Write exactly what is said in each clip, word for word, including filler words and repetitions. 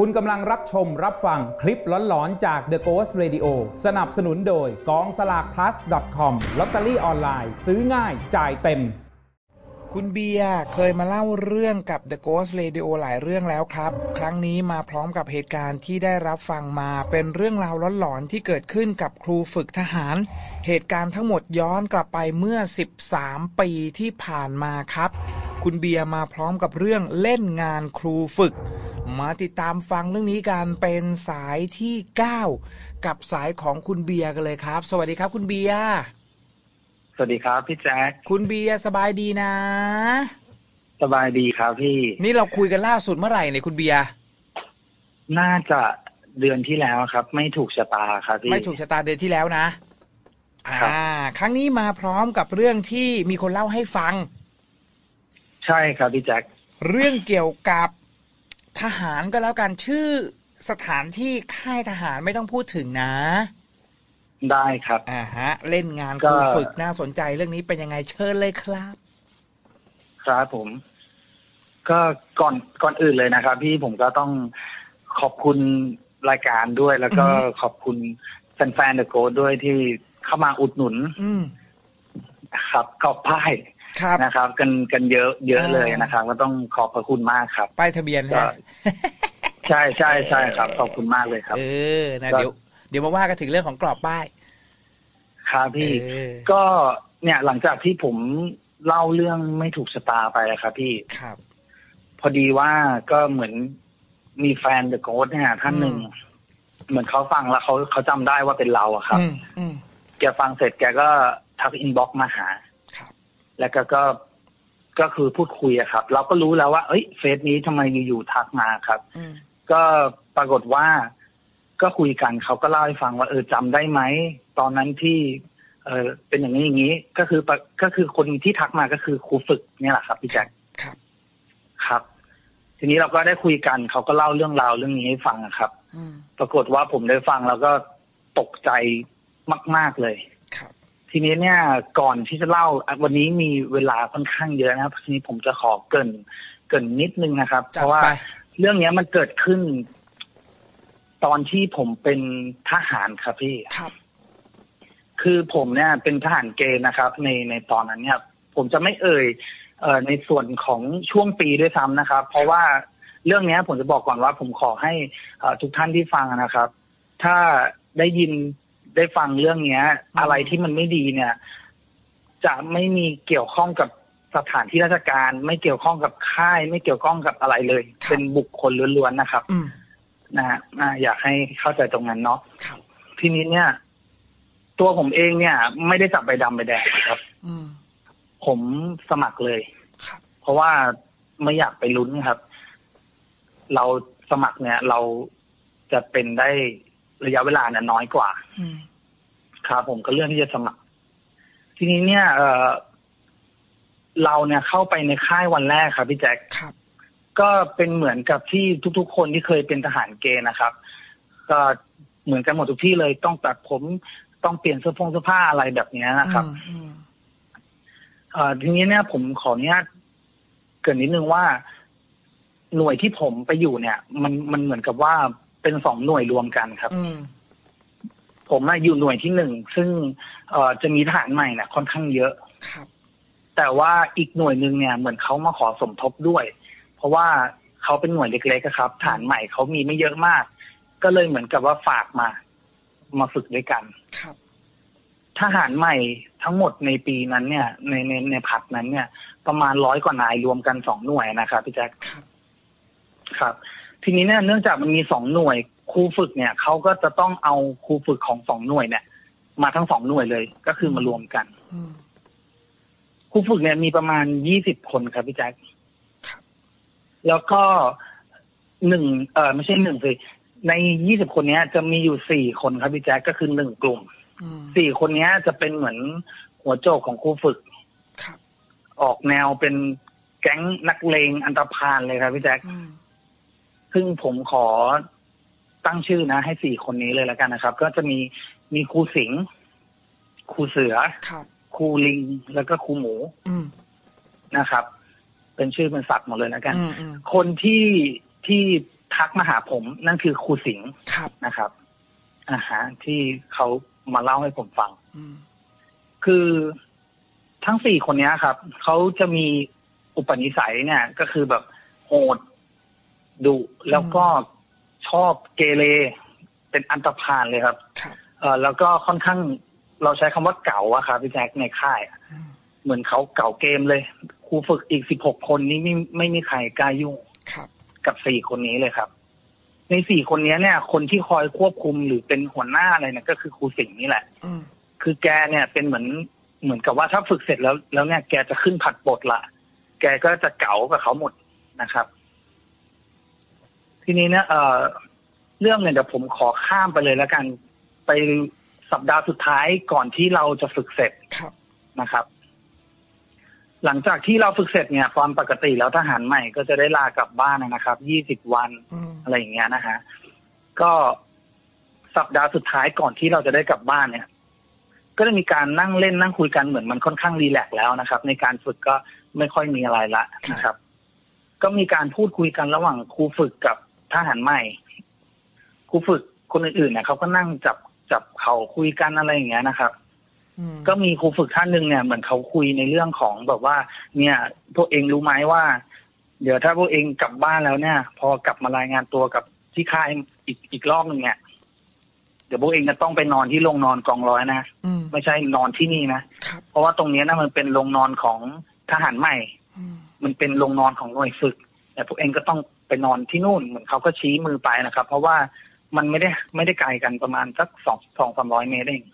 คุณกำลังรับชมรับฟังคลิปหลอนๆจาก The Ghost Radio สนับสนุนโดยกองสลาก พลัส ดอท คอม ลอตเตอรี่ออนไลน์ซื้อง่ายจ่ายเต็มคุณเบียร์เคยมาเล่าเรื่องกับ The Ghost Radio หลายเรื่องแล้วครับครั้งนี้มาพร้อมกับเหตุการณ์ที่ได้รับฟังมาเป็นเรื่องราวหลอนๆที่เกิดขึ้นกับครูฝึกทหารเหตุการณ์ทั้งหมดย้อนกลับไปเมื่อสิบสามปีที่ผ่านมาครับคุณเบียร์มาพร้อมกับเรื่องเล่นงานครูฝึกมาติดตามฟังเรื่องนี้กันเป็นสายที่เก้ากับสายของคุณเบียร์กันเลยครับสวัสดีครับคุณเบียร์สวัสดีครับพี่แจ๊คคุณเบียร์สบายดีนะสบายดีครับพี่นี่เราคุยกันล่าสุดเมื่อไหร่เนี่ยคุณเบียร์น่าจะเดือนที่แล้วครับไม่ถูกชะตาครับพี่ไม่ถูกชะตาเดือนที่แล้วนะอ่าครั้งนี้มาพร้อมกับเรื่องที่มีคนเล่าให้ฟังใช่ครับพี่แจ๊คเรื่องเกี่ยวกับทหารก็แล้วกันชื่อสถานที่ค่ายทหารไม่ต้องพูดถึงนะได้ครับอ่าฮะเล่นงานครูฝึกน่าสนใจเรื่องนี้เป็นยังไงเชิญเลยครับครับผมก็ก่อนก่อนอื่นเลยนะครับพี่ผมก็ต้องขอบคุณรายการด้วยแล้วก็ขอบคุณแฟนๆ The Ghost ด้วยที่เข้ามาอุดหนุนครับขอบป้ายนะครับกันกันเยอะเยอะเลยนะครับก็ต้องขอบพระคุณมากครับป้ายทะเบียนครับใช่ใช่ใช่ครับขอบคุณมากเลยครับเออนะเดี๋ยวเดี๋ยวมาว่ากันถึงเรื่องของกรอบป้ายครับพี่ก็เนี่ยหลังจากที่ผมเล่าเรื่องไม่ถูกชะตาไปครับพี่ครับพอดีว่าก็เหมือนมีแฟน The Ghost เนี่ยท่านหนึ่งเหมือนเขาฟังแล้วเขาเขาจำได้ว่าเป็นเราอะครับแกฟังเสร็จแกก็ทักอินบ็อกซ์มาหาแล้วก็ก็ก็คือพูดคุยอะครับเราก็รู้แล้วว่าเอ้ยเฟซนี้ทำไมอยู่ๆทักมาครับก็ปรากฏว่าก็คุยกันเขาก็เล่าให้ฟังว่าเออจำได้ไหมตอนนั้นที่เออเป็นอย่างนี้อย่างนี้ก็คือก็คือคนที่ทักมาก็คือครูฝึกเนี่ยแหละครับพี่แจ็คครับครับทีนี้เราก็ได้คุยกันเขาก็เล่าเรื่องราวเรื่องนี้ให้ฟังครับปรากฏว่าผมได้ฟังแล้วก็ตกใจมากๆเลยครับทีนี้เนี่ยก่อนที่จะเล่าวันนี้มีเวลาค่อนข้างเยอะนะครับทีนี้ผมจะขอเกริ่นเกริ่นนิดนึงนะครับเพราะว่าเรื่องนี้มันเกิดขึ้นตอนที่ผมเป็นทหารครับพี่ครับคือผมเนี่ยเป็นทหารเกณฑ์นะครับในในตอนนั้นเนี่ยผมจะไม่เอ่ยเอ่อในส่วนของช่วงปีด้วยซ้ำนะครับเพราะว่าเรื่องนี้ผมจะบอกก่อนว่าผมขอให้ทุกท่านที่ฟังนะครับถ้าได้ยินได้ฟังเรื่องเนี้ย อ, อะไรที่มันไม่ดีเนี่ยจะไม่มีเกี่ยวข้องกับสถานที่ราชการไม่เกี่ยวข้องกับค่ายไม่เกี่ยวข้องกับอะไรเลยเป็นบุคคลล้วนๆนะครับนะฮะอยากให้เข้าใจตรงนั้นเนาะทีนี้เนี่ยตัวผมเองเนี่ยไม่ได้จับใบดำใบแดงครับผมสมัครเลยเพราะว่าไม่อยากไปลุ้นครับเราสมัครเนี่ยเราจะเป็นได้ระยะเวลาเนี่ยน้อยกว่าครับผมก็เรื่องที่จะสมัครทีนี้เนี่ยเออเราเนี่ยเข้าไปในค่ายวันแรกครับพี่แจ็คก็เป็นเหมือนกับที่ทุกๆคนที่เคยเป็นทหารเกณฑ์นะครับก็เหมือนกันหมดทุกที่เลยต้องตัดผมต้องเปลี่ยนเสื้อผงเสื้อผ้าอะไรแบบนี้นะครับทีนี้เนี่ยผมขออนุญาตเกริ่นนิดนึงว่าหน่วยที่ผมไปอยู่เนี่ยมันมันเหมือนกับว่าเป็นสองหน่วยรวมกันครับผมอยู่หน่วยที่หนึ่งซึ่งจะมีทหารใหม่เนี่ยค่อนข้างเยอะแต่ว่าอีกหน่วยหนึ่งเนี่ยเหมือนเขามาขอสมทบด้วยเพราะว่าเขาเป็นหน่วยเล็กๆครับฐานใหม่เขามีไม่เยอะมากก็เลยเหมือนกับว่าฝากมามาฝึกด้วยกันครับทหารใหม่ทั้งหมดในปีนั้นเนี่ยในในในผัดนั้นเนี่ยประมาณร้อยกว่านายรวมกันสองหน่วยนะครับพี่แจ๊คครับครับทีนี้เนี่ยเนื่องจากมันมีสองหน่วยครูฝึกเนี่ยเขาก็จะต้องเอาครูฝึกของสองหน่วยเนี่ยมาทั้งสองหน่วยเลยก็คือมารวมกันครูฝึกเนี่ยมีประมาณยี่สิบคนครับพี่แจ๊คแล้วก็หนึ่งเออไม่ใช่หนึ่งสิในยี่สิบคนนี้จะมีอยู่สี่คนครับพี่แจ๊คก็คือหนึ่งกลุ่มสี่คนนี้จะเป็นเหมือนหัวโจกของครูฝึกออกแนวเป็นแก๊งนักเลงอันตพาลเลยครับพี่แจ๊คซึ่งผมขอตั้งชื่อนะให้สี่คนนี้เลยแล้วกันนะครับก็จะมีมีครูสิงห์ครูเสือครูลิงแล้วก็ครูหมูนะครับเป็นชื่อเป็นสัตว์หมดเลยแล้วกันคนที่ที่ ทักมาหาผมนั่นคือครูสิงห์นะครับอ่าฮะที่เขามาเล่าให้ผมฟังคือทั้งสี่คนนี้ครับเขาจะมีอุปนิสัยเนี่ยก็คือแบบโหดดุแล้วก็ชอบเกเรเป็นอันตรพาลเลยครับเออแล้วก็ค่อนข้างเราใช้คำว่าเก่าอะครับพี่แจ็คในค่ายเหมือนเขาเก่าเกมเลยครูฝึกอีกสิบหกคนนี้ไม่ไม่มีใครกล้ายุ่งกับสี่คนนี้เลยครับในสี่คนนี้เนี่ยคนที่คอยควบคุมหรือเป็นหัวหน้าอะไรเนี่ยก็คือครูสิงห์นี่แหละคือแกเนี่ยเป็นเหมือนเหมือนกับว่าถ้าฝึกเสร็จแล้วแล้วเนี่ยแกจะขึ้นผัดบทละแกก็จะเก๋ากับเขาหมดนะครับทีนี้เนี่ยเอ่อเรื่องเนี่ยเดี๋ยวผมขอข้ามไปเลยแล้วกันไปสัปดาห์สุดท้ายก่อนที่เราจะฝึกเสร็จนะครับหลังจากที่เราฝึกเสร็จเนี่ยความปกติแล้วทหารใหม่ก็จะได้ลากลับบ้านนะครับยี่สิบวันอะไรอย่างเงี้ยนะฮะก็สัปดาห์สุดท้ายก่อนที่เราจะได้กลับบ้านเนี่ยก็จะมีการนั่งเล่นนั่งคุยกันเหมือนมันค่อนข้างรีแลกซ์แล้วนะครับในการฝึกก็ไม่ค่อยมีอะไรละนะครับก็มีการพูดคุยกันระหว่างครูฝึกกับทหารใหม่ครูฝึกคนอื่นๆเนี่ยเขาก็นั่งจับจับเขาคุยกันอะไรอย่างเงี้ยนะครับก็มีครูฝึกท่านหนึ่งเนี่ยเหมือนเขาคุยในเรื่องของแบบว่าเนี่ยพวกเองรู้ไหมว่าเดี๋ยวถ้าพวกเองกลับบ้านแล้วเนี่ยพอกลับมารายงานตัวกับที่ค่ายอีกอีกรอบหนึ่งเนี่ยเดี๋ยวพวกเองจะต้องไปนอนที่โรงนอนกองร้อยนะไม่ใช่นอนที่นี่นะเพราะว่าตรงนี้นะมันเป็นโรงนอนของทหารใหม่มันเป็นโรงนอนของหน่วยฝึกแต่พวกเองก็ต้องไปนอนที่นู่นเหมือนเขาก็ชี้มือไปนะครับเพราะว่ามันไม่ได้ไม่ได้ไกลกันประมาณสักสองสองสามร้อยเมตรเอง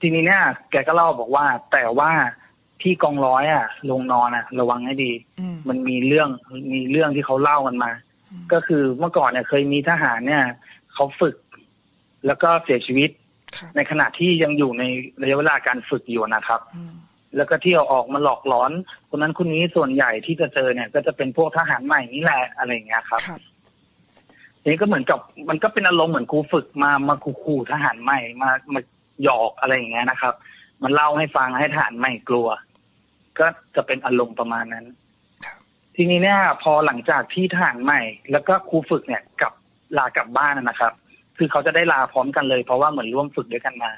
ทีนี้เนี่ยแกก็เล่าบอกว่าแต่ว่าที่กองร้อยอ่ะลงนอนอ่ะระวังให้ดีมันมีเรื่องมีเรื่องที่เขาเล่ากันมาก็คือเมื่อก่อนเนี่ยเคยมีทหารเนี่ยเขาฝึกแล้วก็เสียชีวิตในขณะที่ยังอยู่ในระยะเวลาการฝึกอยู่นะครับแล้วก็ที่เอาออกมาหลอกหลอนคนนั้นคนนี้ส่วนใหญ่ที่จะเจอเนี่ยก็จะเป็นพวกทหารใหม่นี่แหละอะไรอย่างเงี้ยครับทีนี้ก็เหมือนกับมันก็เป็นอารมณ์เหมือนครูฝึกมามาขู่ทหารใหม่มามาหยอกอะไรอย่างเงี้ยนะครับมันเล่าให้ฟังให้ทหารใหม่กลัวก็จะเป็นอารมณ์ประมาณนั้นทีนี้เนี่ยพอหลังจากที่ทหารใหม่แล้วก็ครูฝึกเนี่ยกลับลากลับบ้านนะครับคือเขาจะได้ลาพร้อมกันเลยเพราะว่าเหมือนร่วมฝึกด้วยกันมา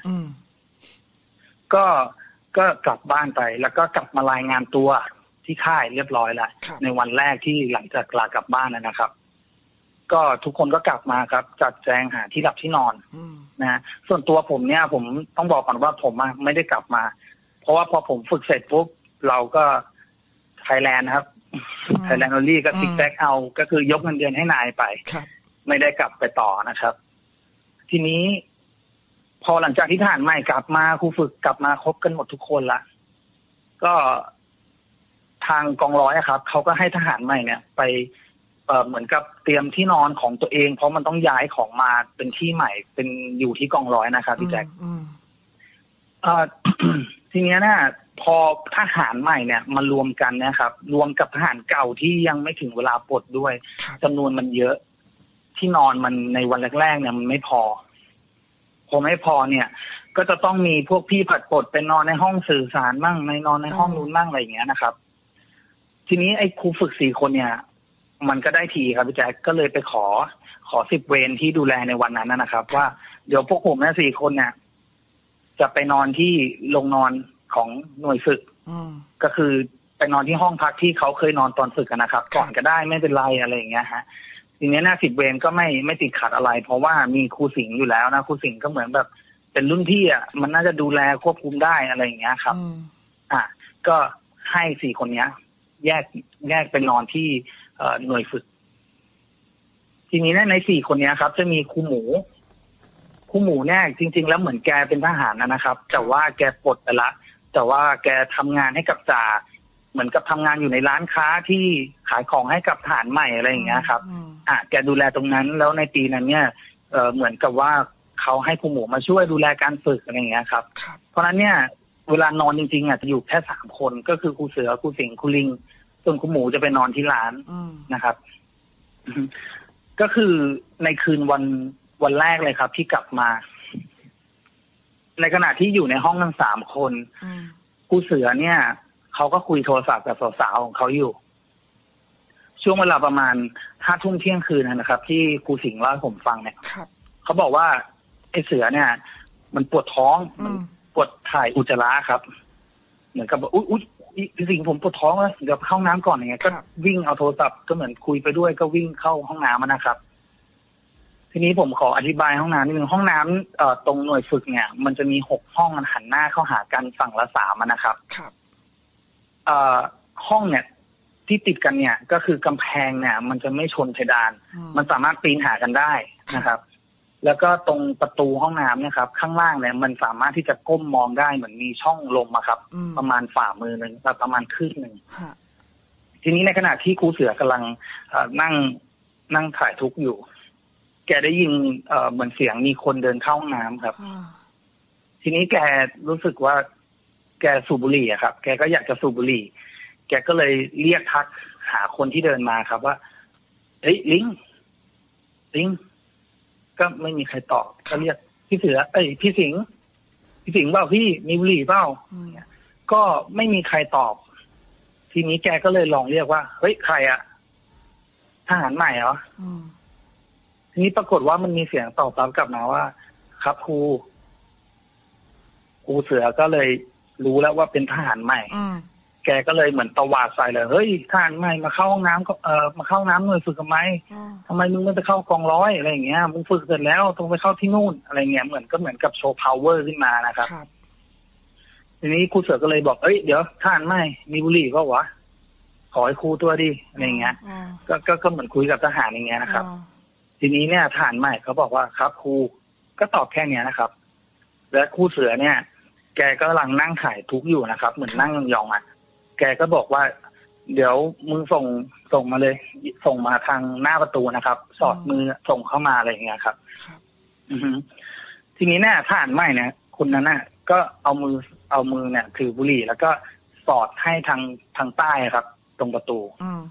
ก็ก็กลับบ้านไปแล้วก็กลับมารายงานตัวที่ค่ายเรียบร้อยแล้วในวันแรกที่หลังจากลากลับบ้านนะครับก็ทุกคนก็กลับมาครับจัดแจงหาที่หลับที่นอนนะส่วนตัวผมเนี่ยผมต้องบอกก่อนว่าผมไม่ได้กลับมาเพราะว่าพอผมฝึกเสร็จปุ๊บเราก็ไทยแลนด์ครับไทยแลนด์โอลี่ก็ติ๊กแท็กเอาก็คือยกเงินเดือนให้นายไปไม่ได้กลับไปต่อนะครับทีนี้พอหลังจากที่ทหารใหม่กลับมาครูฝึกกลับมาครบกันหมดทุกคนละก็ทางกองร้อยครับเขาก็ให้ทหารใหม่เนี่ยไปเหมือนกับเตรียมที่นอนของตัวเองเพราะมันต้องย้ายของมาเป็นที่ใหม่เป็นอยู่ที่กองร้อยนะครับพี่แจ็ค ทีนี้เนี่ยพอทหารใหม่เนี่ยมารวมกันนะครับรวมกับทหารเก่าที่ยังไม่ถึงเวลาปลดด้วยจำนวนมันเยอะที่นอนมันในวันแรกๆเนี่ยมันไม่พอพอไม่พอเนี่ยก็จะต้องมีพวกพี่ผัดปลดไปนอนในห้องสื่อสารบ้างในนอนในห้องนู้นบ้างอะไรอย่างเงี้ยนะครับทีนี้ไอ้ครูฝึกสี่คนเนี่ยมันก็ได้ทีครับพี่แจ๊คก็เลยไปขอขอสิบเวรที่ดูแลในวันนั้นนะครับว่าเดี๋ยวพวกผมนะสี่คนเนี่ยจะไปนอนที่โรงนอนของหน่วยฝึกก็คือไปนอนที่ห้องพักที่เขาเคยนอนตอนฝึกนะครับก่อนก็ได้ไม่เป็นไรอะไรอย่างเงี้ยฮะทีนี้หน้าสิบเวรก็ไม่ไม่ติดขัดอะไรเพราะว่ามีครูสิงห์อยู่แล้วนะครูสิงห์ก็เหมือนแบบเป็นรุ่นพี่อ่ะมันน่าจะดูแลควบคุมได้อะไรอย่างเงี้ยครับอ่ะก็ให้สี่คนเนี้ยแยกแยกไปนอนที่หน่วยฝึกทีนี้ในสี่คนนี้ครับจะมีครูหมูครูหมูเนี่ยจริงๆแล้วเหมือนแกเป็นทหารนะครับแต่ว่าแกปลดไปละแต่ว่าแกทำงานให้กับจ่าเหมือนกับทำงานอยู่ในร้านค้าที่ขายของให้กับทหารใหม่อะไรอย่างเงี้ยครับอ่ะแกดูแลตรงนั้นแล้วในปีนั้นเนี่ยเออเหมือนกับว่าเขาให้ครูหมูมาช่วยดูแลการฝึกอะไรอย่างเงี้ยครับเพราะนั้นเนี่ยเวลานอนจริงๆอ่ะจะอยู่แค่สามคนก็คือครูเสือครูสิงครูลิงส่วนคุณหมูจะไปนอนที่ร้านนะครับก็คือในคืนวันวันแรกเลยครับที่กลับมาในขณะที่อยู่ในห้องทั้งสามคนครูเสือเนี่ยเขาก็คุยโทรศัพท์กับสาวๆของเขาอยู่ ช่วงเวลาประมาณห้าทุ่มเที่ยงคืนนะครับที่ครูสิงห์เล่าให้ผมฟังเนี่ยเขาบอกว่าไอ้เสือเนี่ยมันปวดท้องมันปวดถ่ายอุจจาระครับเหมือนกับอุ๊ยอุ๊ยพี่สิงห์ผมปวดท้องแล้วเดี๋ยวเข้าห้องน้ำก่อนอย่างเงี้ยก็วิ่งเอาโทรศัพท์ก็เหมือนคุยไปด้วยก็วิ่งเข้าห้องน้ำนะครับทีนี้ผมขออธิบายห้องน้ำนิดนึงห้องน้ำเอ่อตรงหน่วยฝึกเนี่ยมันจะมีหกห้องมันหันหน้าเข้าหากันฝั่งละสามนะครับครับเอ่อห้องเนี่ยที่ติดกันเนี่ยก็คือกำแพงเนี่ยมันจะไม่ชนเพดานมันสามารถปีนหากันได้นะครับแล้วก็ตรงประตูห้องน้ำนะครับข้างล่างเนี่ยมันสามารถที่จะก้มมองได้เหมือนมีช่องลมอะครับประมาณฝ่ามือหนึ่งประมาณครึ่งหนึ่งทีนี้ในขณะที่ครูเสือกำลังนั่งนั่งถ่ายทุกข์อยู่แกได้ยินเหมือนเสียงมีคนเดินเข้าห้องน้ำครับทีนี้แกรู้สึกว่าแกสูบบุหรี่อะครับแกก็อยากจะสูบบุหรี่แกก็เลยเรียกทักหาคนที่เดินมาครับว่าเฮ้ยลิงลิงก็ไม่มีใครตอบก็เรียกพี่เสือเอ้ยพี่สิงห์พี่สิงห์เปล่าพี่มีบุหรี่เปล่าก็ไม่มีใครตอบทีนี้แกก็เลยลองเรียกว่าเฮ้ยใครอะทหารใหม่เหรอทีนี้ปรากฏว่ามันมีเสียงตอบรับกลับมาว่าครับครูครูเสือก็เลยรู้แล้วว่าเป็นทหารใหม่แกก็เลยเหมือนตวาดใส่เลยเฮ้ยทหารใหม่มาเข้าห้องน้ำก็เออมาเข้าน้ำหน่วยฝึกทำไมทำไมมึงไม่ไปเข้ากองร้อยอะไรอย่างเงี้ยมึงฝึกเสร็จแล้วต้องไปเข้าที่นู่นอะไรเงี้ยเหมือนก็เหมือนกับโชว์ พาวเวอร์ ขึ้นมานะครับทีนี้ครูเสือก็เลยบอกเอ้ยเดี๋ยวทหารใหม่มีบุหรี่ก็วะขอให้ครูตัวดิอะไรเงี้ยก็ก็เหมือนคุยกับทหารอย่างเงี้ยนะครับทีนี้เนี่ยทหารใหม่เขาบอกว่าครับครูก็ตอบแค่เนี้ยนะครับและครูเสือเนี่ยแกก็กำลังนั่งถ่ายทุกอยู่นะครับเหมือนนั่งยองอ่ะแกก็บอกว่าเดี๋ยวมึงส่งส่งมาเลยส่งมาทางหน้าประตูนะครับสอดมือส่งเข้ามาอะไรอย่างเงี้ยครับอือทีนี้เนี่ยทหารใหม่เนี่ยคนนั้นน่ะก็เอามือเอามือเนี่ยถือบุหรี่แล้วก็สอดให้ทางทางใต้ครับตรงประตูอือ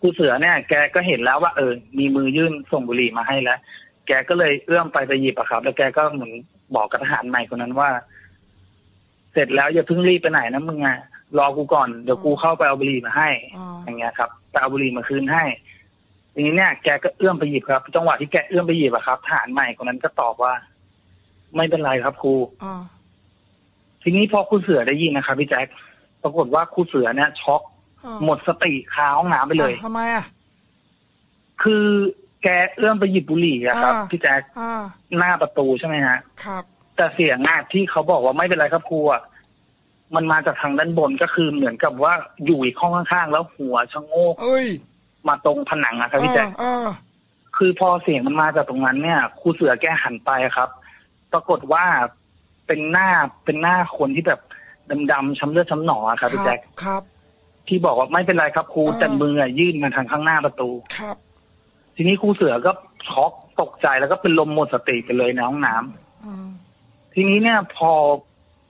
ครูเสือเนี่ยแกก็เห็นแล้วว่าเออมีมือยื่นส่งบุหรี่มาให้แล้วแกก็เลยเอื้อมไปไปหยิบอะครับแล้วแกก็เหมือนบอกกับทหารใหม่คนนั้นว่าเสร็จแล้วอย่าเพิ่งรีบไปไหนนะมึงอะรอกูก่อนเดี๋ยวกูเข้าไปเอาบุหรี่มาให้ อ, อย่างเงี้ยครับไปเอาบุหรี่มาคืนให้ทีนี้เนี่ยแกก็เอื้อมไปหยิบครับจังหวะที่แกเอื้อมไปหยิบอะครับทหารใหม่คนนั้นก็ตอบว่าไม่เป็นไรครับครูทีนี้พอครูเสือได้ยินนะครับพี่แจ็คปรากฏว่าครูเสือเนี่ยช็อกหมดสติคาห้องน้ำไปเลยทำไมอะคือแกเอื้อมไปหยิบบุหรี่อะครับพี่แจ็คหน้าประตูใช่ไหมฮะครับแต่เสียงน่ะที่เขาบอกว่าไม่เป็นไรครับครูอะมันมาจากทางด้านบนก็คือเหมือนกับว่าอยู่อีกห้องข้างๆแล้วหัวชะโงกมาตรงผนังนะครับพี่แจ๊คคือพอเสียงมันมาจากตรงนั้นเนี่ยครูเสือแกหันไปครับปรากฏว่าเป็นหน้าเป็นหน้าคนที่แบบดำๆช้ำเลือดช้ำหนองครับพี่แจ๊คครับที่บอกว่าไม่เป็นไรครับครูแต่มือยื่นมาทางข้างหน้าประตูครับทีนี้ครูเสือก็ช็อกตกใจแล้วก็เป็นลมหมดสติไปเลยในห้องน้ำทีนี้เนี่ยพอ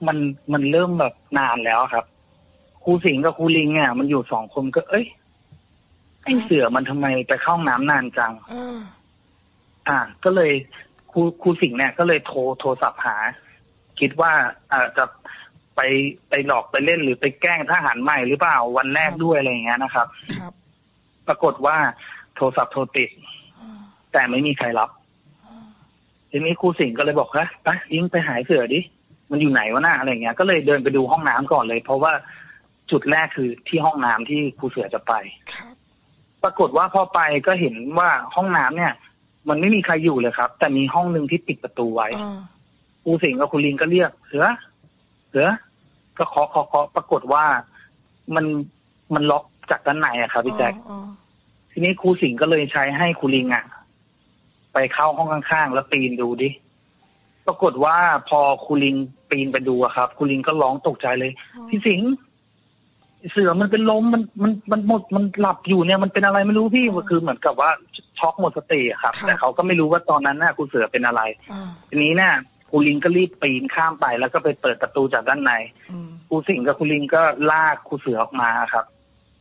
มันมันเริ่มแบบนานแล้วครับครูสิงห์กับครูลิงเนี่ยมันอยู่สองคนก็เอ้ยไอ้เสือมันทำไมไปเข้าห้องน้ำนานจังอ่าก็เลยครูครูสิงห์เนี่ยก็เลยโทรโทรศัพท์หาคิดว่าอ่าจะไปไปหลอกไปเล่นหรือไปแกล้งทหารใหม่หรือเปล่าวันแรกด้วยอะไรอย่างเงี้ยนะครับครับปรากฏว่าโทรศัพท์โทรติดแต่ไม่มีใครรับทีนี้ครูสิงห์ก็เลยบอกฮะไปยิงไปหาเสือดิมันอยู่ไหนวะหน้าอะไรเงี้ยก็เลยเดินไปดูห้องน้ำก่อนเลยเพราะว่าจุดแรกคือที่ห้องน้ำที่ครูเสือจะไปปรากฏว่าพอไปก็เห็นว่าห้องน้ำเนี่ยมันไม่มีใครอยู่เลยครับแต่มีห้องหนึ่งที่ปิดประตูไว้ครูสิงห์กับครูลิงก็เรียกเสือเสือก็เคาะเคาะเคาะปรากฏว่ามันมันล็อกจากด้านในอะครับพี่แจ็คทีนี้ครูสิงห์ก็เลยใช้ให้ครูลิงอะไปเข้าห้องข้างๆแล้วปีนดูดิปรากฏว่าพอครูลิงปีนไปดูอะครับครูลิงก็ร้องตกใจเลยพี่สิงห์เสือมันเป็นลมมันมันมันหมดมันหลับอยู่เนี่ยมันเป็นอะไรไม่รู้พี่คือเหมือนกับว่าช็อกหมดสติอะครับแต่เขาก็ไม่รู้ว่าตอนนั้นน่ะครูเสือเป็นอะไรทีนี้เนี่ยครูลิงก็รีบปีนข้ามไปแล้วก็ไปเปิดประตูจากด้านในครูสิงห์กับครูลิงก็ลากครูเสือออกมาครับ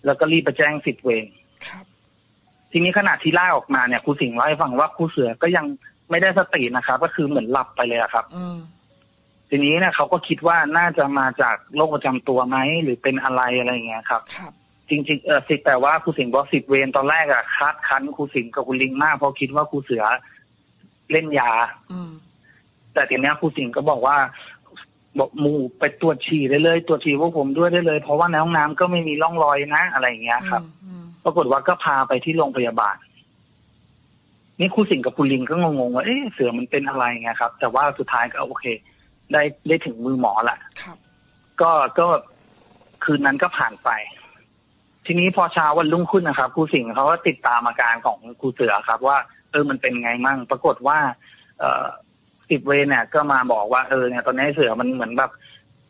แล้วก็รีบไปแจ้งสิทธิ์เวรทีนี้ขณะที่ลากออกมาเนี่ยครูสิงห์เล่าให้ฟังว่าครูเสือก็ยังไม่ได้สตินะครับก็คือเหมือนหลับไปเลยครับอืทีนี้เนี่ยเขาก็คิดว่าน่าจะมาจากโรคประจำตัวไหมหรือเป็นอะไรอะไรอย่างเงี้ยครับที จริงๆเออสิแต่ว่าครูสิงห์บอกสิบเวรตอนแรกอะคัดคันครูสิงห์กับครูลิงมากเพราะคิดว่าครูเสือเล่นยาแต่ทีเนี้ยครูสิงห์ก็บอกว่าบอกหมู่ไปตรวจฉี่ได้เลยตรวจฉี่พวกผมด้วยได้เลยเพราะว่าในห้องน้ำก็ไม่มีร่องรอยนะอะไรอย่างเงี้ยครับปรากฏว่าก็พาไปที่โรงพยาบาลนี่ครูสิงห์กับครูลิงก็งงๆว่าเอ๊ะเสือมันเป็นอะไรเงี้ยครับแต่ว่าสุดท้ายก็โอเคได้ได้ถึงมือหมอละก็ก็คืนนั้นก็ผ่านไปทีนี้พอเช้าวันรุ่งขึ้นนะครับครูสิงห์เขาก็ติดตามอาการของครูเสือครับว่าเออมันเป็นไงมั่งปรากฏว่าเออสิบเวรเนี่ยก็มาบอกว่าเออเนี่ยตอนนี้เสือมันเหมือนแบบ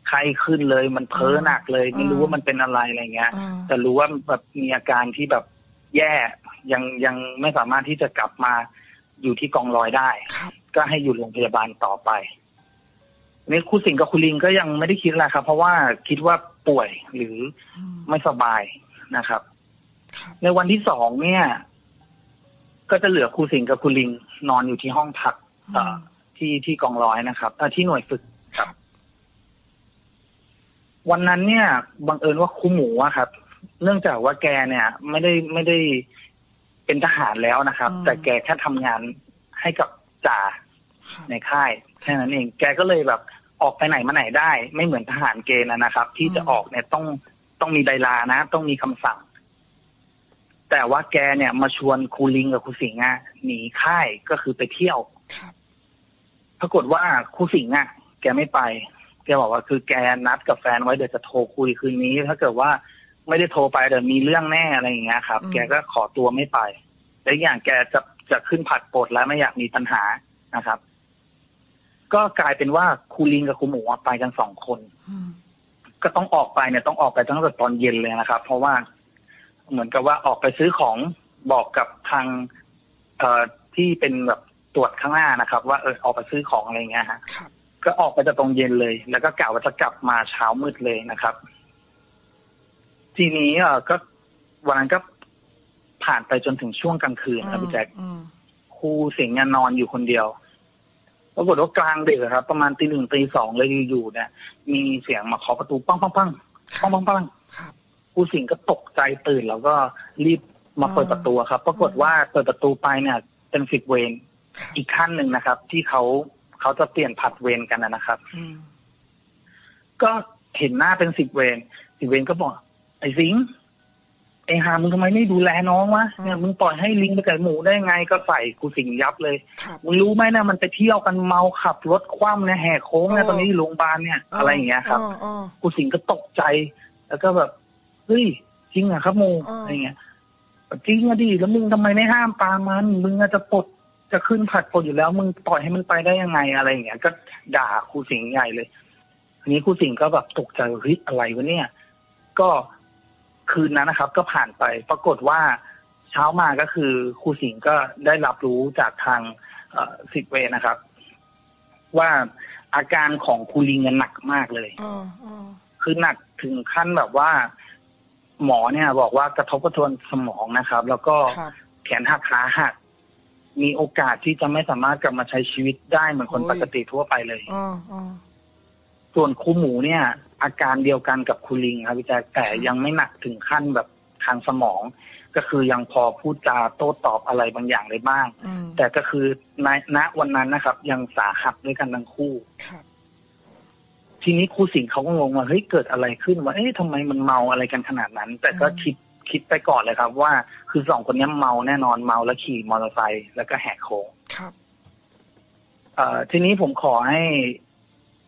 ไข้ขึ้นเลยมันเพ้อหนักเลยไม่รู้ว่ามันเป็นอะไรอะไรเงี้ยแต่รู้ว่าแบบมีอาการที่แบบแย่ยังยังไม่สามารถที่จะกลับมาอยู่ที่กองร้อยได้ก็ให้อยู่โรงพยาบาลต่อไปนี่ครูสิงห์กับครูลิงก็ยังไม่ได้คิดอะไรครับเพราะว่าคิดว่าป่วยหรือไม่สบายนะครับในวันที่สองเนี่ยก็จะเหลือครูสิงห์กับครูลิงนอนอยู่ที่ห้องพักเอ่อที่ที่กองร้อยนะครับที่หน่วยฝึกครับวันนั้นเนี่ยบังเอิญว่าครูหมูอะครับเนื่องจากว่าแกเนี่ยไม่ได้ไม่ได้เป็นทหารแล้วนะครับแต่แกแค่ทำงานให้กับจ่าในค่ายแค่นั้นเองแกก็เลยแบบออกไปไหนมาไหนได้ไม่เหมือนทหารเกณฑ์นะครับที่จะออกเนี่ยต้องต้องมีใบลานะต้องมีคำสั่งแต่ว่าแกเนี่ยมาชวนครูลิงกับครูสิงห์อะหนีค่ายก็คือไปเที่ยวปรากฏว่าครูสิงห์อะแกไม่ไปแกบอกว่าคือแกนัดกับแฟนไว้เดี๋ยวจะโทรคุยคืนนี้ถ้าเกิดว่าไม่ได้โทรไปเดี๋ยวมีเรื่องแน่อะไรอย่างเงี้ยครับแกก็ขอตัวไม่ไปแต่อย่างแกจะจะขึ้นผัดปดแล้วไม่อยากมีปัญหานะครับก็กลายเป็นว่าครูลิงกับครูหมูไปกันสองคนก็ต้องออกไปเนี่ยต้องออกไปตั้งแต่ตอนเย็นเลยนะครับเพราะว่าเหมือนกับว่าออกไปซื้อของบอกกับทางเอ่อที่เป็นแบบตรวจข้างหน้านะครับว่าเออออกไปซื้อของอะไรเงี้ยฮะก็ออกไปแต่ตรงเย็นเลยแล้วก็กล่าวว่าจะกลับมาเช้ามืดเลยนะครับทีนี้เออก็วันนั้นก็ผ่านไปจนถึงช่วงกลางคืนครับพี่แจ็คครูสิงห์นอนอยู่คนเดียวปรากฏว่ากลางดึกครับประมาณตีหนึ่งตีสองเลยอยู่เนี่ยมีเสียงมาเคาะประตูปังปังปังปังปังปังครูสิงห์ก็ตกใจตื่นแล้วก็รีบมาเปิดประตูครับปรากฏว่าเปิดประตูไปเนี่ยเป็นสิบเวรอีกขั้นหนึ่งนะครับที่เขาเขาจะเปลี่ยนผัดเวรกันนะครับก็เห็นหน้าเป็นสิบเวรสิบเวรก็บอกไอ้สิงห์ไอ้หามึงทำไมไม่ดูแลน้องวะเนี่ยมึงปล่อยให้ลิงไปกับหมูได้ไงก็ใส่ครูสิงห์ยับเลยมึงรู้ไหมนะมันไปเที่ยวกันเมาขับรถคว่ำเนี่ยแหกโค้งเนี่ยตอนนี้อยู่โรงพยาบาลเนี่ยอะไรอย่างเงี้ยครับครูสิงห์ก็ตกใจแล้วก็แบบเฮ้ยจริงอะครับมูอะไรเงี้ยจริงอะดิแล้วมึงทำไมไม่ห้ามปามันมึงจะปลดจะขึ้นผัดปลดอยู่แล้วมึงปล่อยให้มันไปได้ยังไงอะไรอย่างเงี้ยก็ด่าครูสิงห์ใหญ่เลยทีนี้ครูสิงห์ก็แบบตกใจเฮ้ยอะไรวะเนี่ยก็คืนนั้นนะครับก็ผ่านไปปรากฏว่าเช้ามาก็คือครูสิงห์ก็ได้รับรู้จากทางสิบเวรนะครับว่าอาการของครูลิงเนี่ยหนักมากเลยคือหนักถึงขั้นแบบว่าหมอเนี่ยบอกว่ากระทบกระเทือนสมองนะครับแล้วก็แขนหักขาหักมีโอกาสที่จะไม่สามารถกลับมาใช้ชีวิตได้เหมือนคนปกติทั่วไปเลยส่วนครูหมูเนี่ยอาการเดียวกันกับครูลิงครับพี่แจ๊คแต่ยังไม่หนักถึงขั้นแบบทางสมองก็คือยังพอพูดจาโต้ตอบอะไรบางอย่างได้บ้างแต่ก็คือในณวันนั้นนะครับยังสาหัสด้วยกันทั้งคู่ทีนี้ครูสิงห์เขาก็งงว่าเฮ้ยเกิดอะไรขึ้นว่าเอ๊ะทำไมมันเมาอะไรกันขนาดนั้นแต่ก็คิดคิดไปก่อนเลยครับว่าคือสองคนนี้เมาแน่นอนเมาแล้วขี่มอเตอร์ไซค์แล้วก็แหกโค้งทีนี้ผมขอให้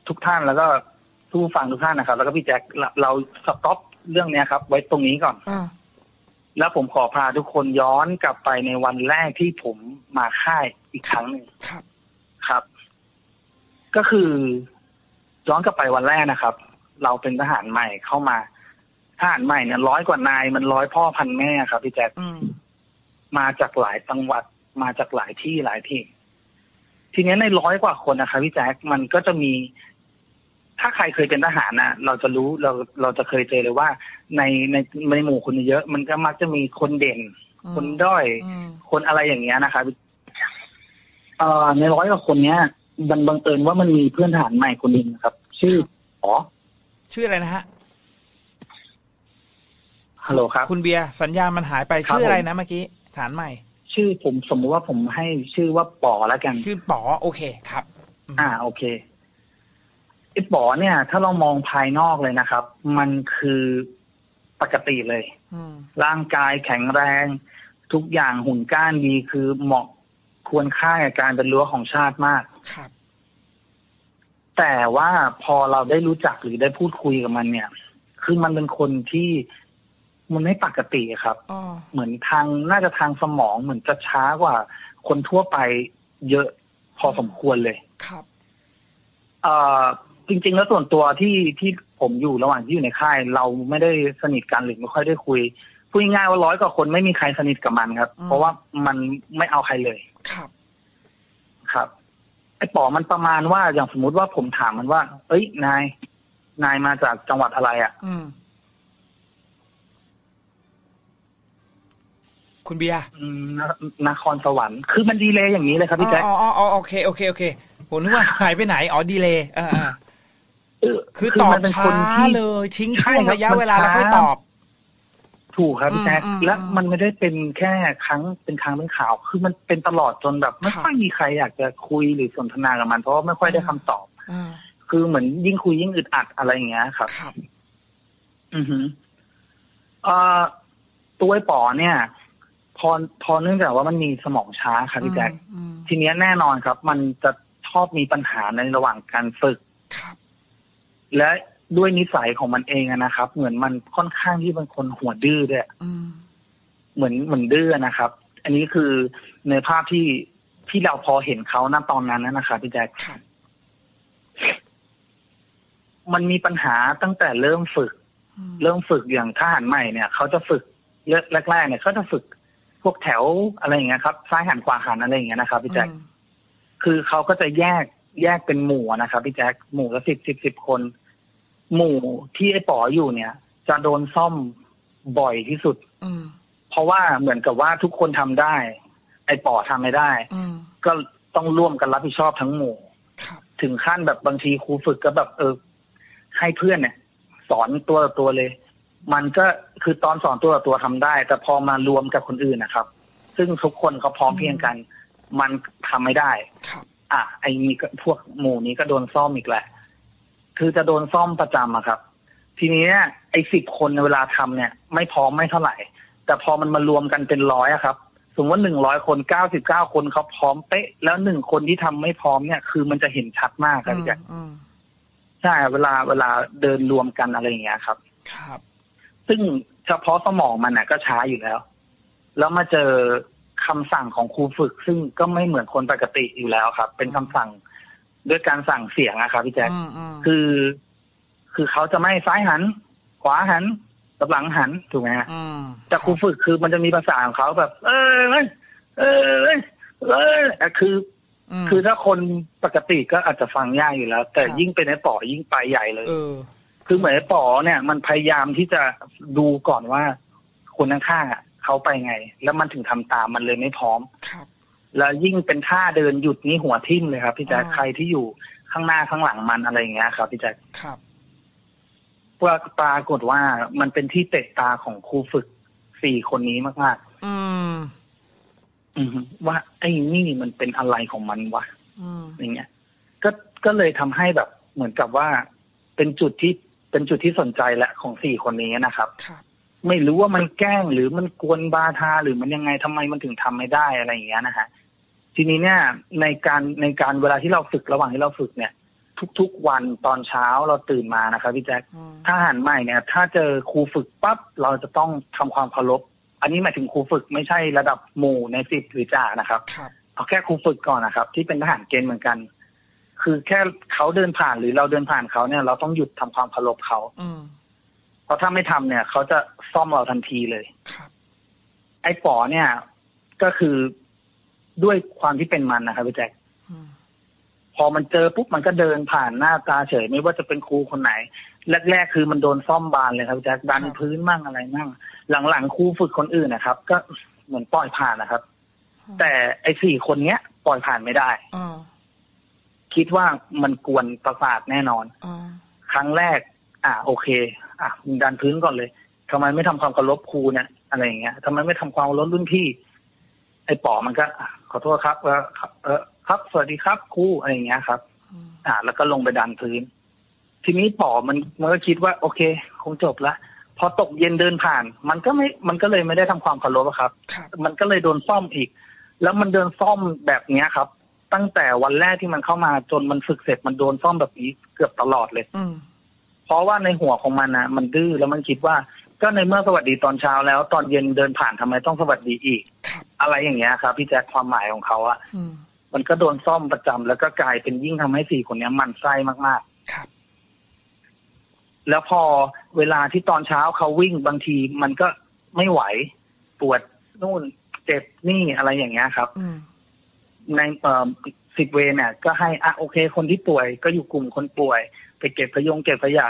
ทุกท่านแล้วก็ผู้ฟังทุกท่านนะครับแล้วก็พี่แจ็คเราสต็อปเรื่องนี้ครับไว้ตรงนี้ก่อนอแล้วผมขอพาทุกคนย้อนกลับไปในวันแรกที่ผมมาค่ายอีกครั้งหนึ่งครับครับก็คือย้อนกลับไปวันแรกนะครับเราเป็นทหารใหม่เข้ามาทหารใหม่เนี่ยร้อยกว่านายมันร้อยพ่อพันแม่ครับพี่แจ็คมาจากหลายจังหวัดมาจากหลายที่หลายที่ทีนี้ในร้อยกว่าคนนะครับพี่แจ็คมันก็จะมีถ้าใครเคยเป็นทหารนะเราจะรู้เราเราจะเคยเจอเลยว่าในในในหมู่คนเยอะมันก็มักจะมีคนเด่นคนด้อยคนอะไรอย่างเงี้ยนะคะเอ่อในร้อยกว่าคนเนี้ยบังบังเอิญว่ามันมีเพื่อนทหารใหม่คนหนึ่งครับชื่ออ๋อชื่ออะไรนะฮะ ฮัลโหลครับคุณเบียร์สัญญาณมันหายไปชื่ออะไรนะเมื่อกี้ฐานใหม่ชื่อผมสมมติว่าผมให้ชื่อว่าป๋อแล้วกันชื่อป๋อโอเคครับอ่าโอเคไอ้ป๋อเนี่ยถ้าเรามองภายนอกเลยนะครับมันคือปกติเลยร่างกายแข็งแรงทุกอย่างหุ่นก้านดีคือเหมาะควรค่ากับการเป็นรั้วของชาติมากครับแต่ว่าพอเราได้รู้จักหรือได้พูดคุยกับมันเนี่ยคือมันเป็นคนที่มันไม่ปกติครับเหมือนทางน่าจะทางสมองเหมือนจะช้ากว่าคนทั่วไปเยอะพอสมควรเลยครับเอ่อจริงๆแล้วส่วนตัวที่ที่ผมอยู่ระหว่างที่อยู่ในค่ายเราไม่ได้สนิทกันหรือไม่ค่อยได้คุยพูดง่ายๆว่าร้อยกว่าคนไม่มีใครสนิทกับมันครับเพราะว่ามันไม่เอาใครเลยครับครับไอ้ป๋อมันประมาณว่าอย่างสมมุติว่าผมถามมันว่าเอ้ยนายนายมาจากจังหวัดอะไรอ่ะอืมคุณเบียร์นครสวรรค์คือมันดีเลยอย่างนี้เลยครับพี่แจ๊คอ๋ออ๋อโอเคโอเคโอเคผมนึกว่าหายไปไหนอ๋อดีเลยอ่าคือตอบช้าเลยทิ้งช่วงระยะเวลาแล้วค่อยตอบถูกครับพี่แจ๊คและมันไม่ได้เป็นแค่ครั้งเป็นครั้งเป็นข่าวคือมันเป็นตลอดจนแบบไม่ค่อยมีใครอยากจะคุยหรือสนทนากับมันเพราะไม่ค่อยได้คำตอบอคือเหมือนยิ่งคุยยิ่งอึดอัดอะไรอย่างเงี้ยครับอือฮึตัวไอ้ป๋อเนี่ยพอพอเนื่องจากว่ามันมีสมองช้าครับพี่แจ๊คทีเนี้ยแน่นอนครับมันจะชอบมีปัญหาในระหว่างการฝึกและด้วยนิสัยของมันเองนะครับเหมือนมันค่อนข้างที่เป็นคนหัวดื้อด้วยเหมือนเหมือนดื้อนะครับอันนี้คือในภาพที่ที่เราพอเห็นเขาณตอนนั้นนะครับพี่แจ๊คมันมีปัญหาตั้งแต่เริ่มฝึกเริ่มฝึกอย่างทหารใหม่เนี่ยเขาจะฝึกแรกๆเนี่ยเขาจะฝึกพวกแถวอะไรอย่างเงี้ยครับซ้ายหันขวาหันอะไรอย่างเงี้ยนะครับพี่แจ๊คคือเขาก็จะแยกแยกเป็นหมู่นะครับพี่แจ๊คหมู่ละสิบสิบสิบคนหมู่ที่ไอ้ป๋ออยู่เนี่ยจะโดนซ่อมบ่อยที่สุดอืมเพราะว่าเหมือนกับว่าทุกคนทำได้ไอ้ป๋อทำไม่ได้อืมก็ต้องร่วมกันรับผิดชอบทั้งหมู่ถึงขั้นแบบบางทีครูฝึกก็แบบเออให้เพื่อนเนี่ยสอนตัวตัวเลยมันก็คือตอนสอนตัวตัวทำได้แต่พอมารวมกับคนอื่นนะครับซึ่งทุกคนเขาพร้อมเพียงกันมันทำไม่ได้อ่ะไอ้นี่ก็พวกหมู่นี้ก็โดนซ่อมอีกแหละคือจะโดนซ่อมประจำอะครับทีนี้ไอ้สิบคนในเวลาทำเนี่ยไม่พร้อมไม่เท่าไหร่แต่พอมันมารวมกันเป็นร้อยอะครับสมมติว่าหนึ่งร้อยคนเก้าสิบเก้าคนเขาพร้อมเป๊ะแล้วหนึ่งคนที่ทำไม่พร้อมเนี่ยคือมันจะเห็นชัดมากครับพี่แจ๊คใช่เวลาเวลาเดินรวมกันอะไรอย่างเงี้ยครับครับซึ่งเฉพาะสมองมันน่ะก็ช้าอยู่แล้วแล้วมาเจอคำสั่งของครูฝึกซึ่งก็ไม่เหมือนคนปกติอยู่แล้วครับเป็นคำสั่งด้วยการสั่งเสียงนะครับพี่แจ๊คคือคือเขาจะไม่ซ้ายหันขวาหันกับหลังหันถูกไหมฮะแต่ครูฝึกคือมันจะมีภาษาของเขาแบบเออเออเออคือคือถ้าคนปกติก็อาจจะฟังยากอยู่แล้วแต่ยิ่งเป็นไอ้ป๋อยิ่งไปใหญ่เลยคือเหมือนไอ้ป๋อเนี่ยมันพยายามที่จะดูก่อนว่าคนข้างๆเขาไปไงแล้วมันถึงทำตามมันเลยไม่พร้อมแล้วยิ่งเป็นท่าเดินหยุดนี่หัวทิ่มเลยครับพี่แจ๊คใครที่อยู่ข้างหน้าข้างหลังมันอะไรอย่างเงี้ยครับพี่แจ๊คครับเพราะปรากฏว่ามันเป็นที่เตะตาของครูฝึกสี่คนนี้มากมากอืมอืมว่าไอ้นี่มันเป็นอะไรของมันวะอืมอย่างเงี้ยก็ก็เลยทำให้แบบเหมือนกับว่าเป็นจุดที่เป็นจุดที่สนใจแหละของสี่คนนี้นะครับครับไม่รู้ว่ามันแกล้งหรือมันกวนบาทาหรือมันยังไงทำไมมันถึงทำไม่ได้อะไรอย่างเงี้ยนะฮะทีนี้เนี่ยในการในการเวลาที่เราฝึกระหว่างที่เราฝึกเนี่ยทุกๆวันตอนเช้าเราตื่นมานะครับพี่แจ๊คถ้าหันใหม่เนี่ยถ้าเจอครูฝึกปั๊บเราจะต้องทำความเคารพอันนี้หมายถึงครูฝึกไม่ใช่ระดับหมู่ในสิบหรือจ่านะครับเอาแค่ครูฝึกก่อนนะครับที่เป็นทหารเกณฑ์เหมือนกันคือแค่เขาเดินผ่านหรือเราเดินผ่านเขาเนี่ยเราต้องหยุดทำความเคารพเขาอืเพราะถ้าไม่ทำเนี่ยเขาจะซ่อมเราทันทีเลยไอ้ป๋อเนี่ยก็คือด้วยความที่เป็นมันนะครับพี่แจ็คพอมันเจอปุ๊บมันก็เดินผ่านหน้าตาเฉยไม่ว่าจะเป็นครูคนไหนแรกๆคือมันโดนซ่อมบานเลยครับพี่แจ็คบานพื้นมั่งอะไรมั่งหลังๆครูฝึกคนอื่นนะครับก็เหมือนปล่อยผ่านนะครับแต่ไอ้สี่คนเนี้ยปล่อยผ่านไม่ได้อคิดว่ามันกวนประสาทแน่นอนอครั้งแรกอ่ะโอเคอ่ะดันพื้นก่อนเลย ทำไมไม่ทำความเคารพครูเนี่ยอะไรอย่างเงี้ยทำไมไม่ทำความเคารพรุ่นพี่ไอ้ป๋อมันก็ขอโทษครับว่าเออครับสวัสดีครับครูอะไรอย่างเงี้ยครับอ่าแล้วก็ลงไปดันพื้นทีนี้ป๋อมันมันก็คิดว่าโอเคคงจบละพอตกเย็นเดินผ่านมันก็ไม่มันก็เลยไม่ได้ทำความเคารพครับมันก็เลยโดนซ่อมอีกแล้วมันเดินซ่อมแบบเนี้ยครับตั้งแต่วันแรกที่มันเข้ามาจนมันฝึกเสร็จมันโดนซ่อมแบบนี้เกือบตลอดเลยอืเพราะว่าในหัวของมันนะมันดื้อแล้วมันคิดว่าก็ในเมื่อสวัสดีตอนเช้าแล้วตอนเย็นเดินผ่านทำไมต้องสวัสดีอีกอะไรอย่างเงี้ยครับพี่แจ๊คความหมายของเขาอะมันก็โดนซ่อมประจำแล้วก็กลายเป็นยิ่งทำให้สี่คนเนี้ยมันไส้มากๆครับแล้วพอเวลาที่ตอนเช้าเขาวิ่งบางทีมันก็ไม่ไหวปวดนู่นเจ็บนี่อะไรอย่างเงี้ยครับในสิบเวเนี่ยก็ให้อ่ะโอเคคนที่ป่วยก็อยู่กลุ่มคนป่วยไปเก็บขยงเก็บขยะ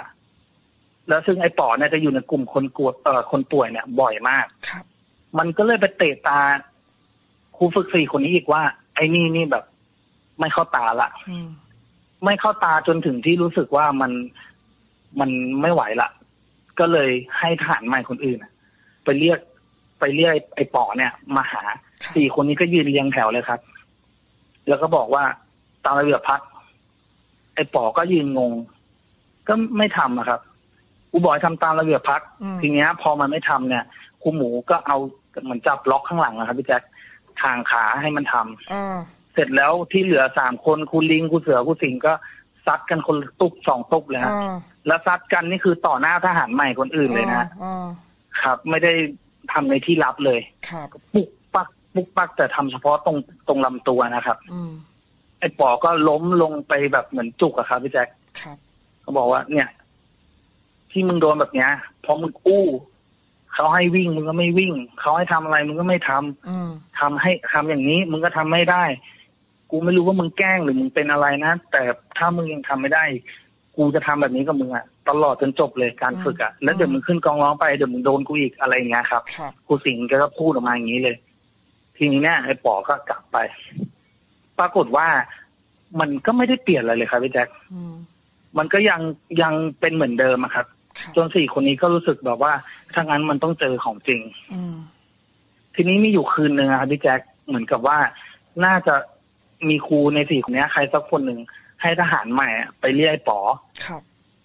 แล้วซึ่งไอ้ป๋อเนี่ยจะอยู่ในกลุ่มคนกลัวเอ่อคนป่วยเนี่ยบ่อยมากครับมันก็เลยไปเตะตาครูฝึกสี่คนนี้อีกว่าไอ้นี่นี่แบบไม่เข้าตาละไม่เข้าตาจนถึงที่รู้สึกว่ามันมันไม่ไหวละก็เลยให้ทหารใหม่คนอื่นไปเรียกไปเรียกไอ้ป๋อเนี่ยมาหาสี่คนนี้ก็ยืนเรียงแถวเลยครับแล้วก็บอกว่าตามระเบียบพักไอ้ป๋อก็ยืนงงก็ไม่ทำนะครับครูบอยทำตามระเบียบพักทีเนี้ยพอมันไม่ทำเนี่ยครูหมูก็เอาเหมือนจับล็อกข้างหลังนะครับพี่แจ๊คทางขาให้มันทำอเสร็จแล้วที่เหลือสามคนครูลิงครูเสือครูสิงก็ซัดกันคนตุ๊บสองตุ๊บเลยฮะแล้วซัดกันนี่คือต่อหน้าทหารใหม่คนอื่นเลยนะครับไม่ได้ทำในที่ลับเลยครับปุกปักปุกปักแต่ทำเฉพาะตรงตรงลำตัวนะครับอืไอ้ป๋อก็ล้มลงไปแบบเหมือนจุกอะครับพี่แจ๊คเขาบอกว่าเนี่ยที่มึงโดนแบบเนี้ยพอมึงอู้เขาให้วิ่งมึงก็ไม่วิ่งเขาให้ทำอะไรมึงก็ไม่ทำอืทำให้ทำอย่างนี้มึงก็ทำไม่ได้กูไม่รู้ว่ามึงแกล้งหรือมึงเป็นอะไรนะแต่ถ้ามึงยังทำไม่ได้กูจะทำแบบนี้กับมึงอะตลอดจนจบเลยการฝึกอะแล้วเดี๋ยวมึงขึ้นกองร้องไปเดี๋ยวมึงโดนกูอีกอะไรอย่างเงี้ยครับกูสิงก็พูดออกมาอย่างนี้เลยทีนี้เนี่ยไอ้ป๋อก็กลับไปปรากฏว่ามันก็ไม่ได้เปลี่ยนอะไรเลยครับพี่แจ็คมันก็ยังยังเป็นเหมือนเดิมอะครับจนสี่คนนี้ก็รู้สึกแบบว่าถ้างั้นมันต้องเจอของจริงอืทีนี้มีอยู่คืนหนึ่งครับพี่แจ็คเหมือนกับว่าน่าจะมีครูในสี่คนนี้ใครสักคนหนึ่งให้ทหารใหม่ไปเรียกไอ้ป๋อ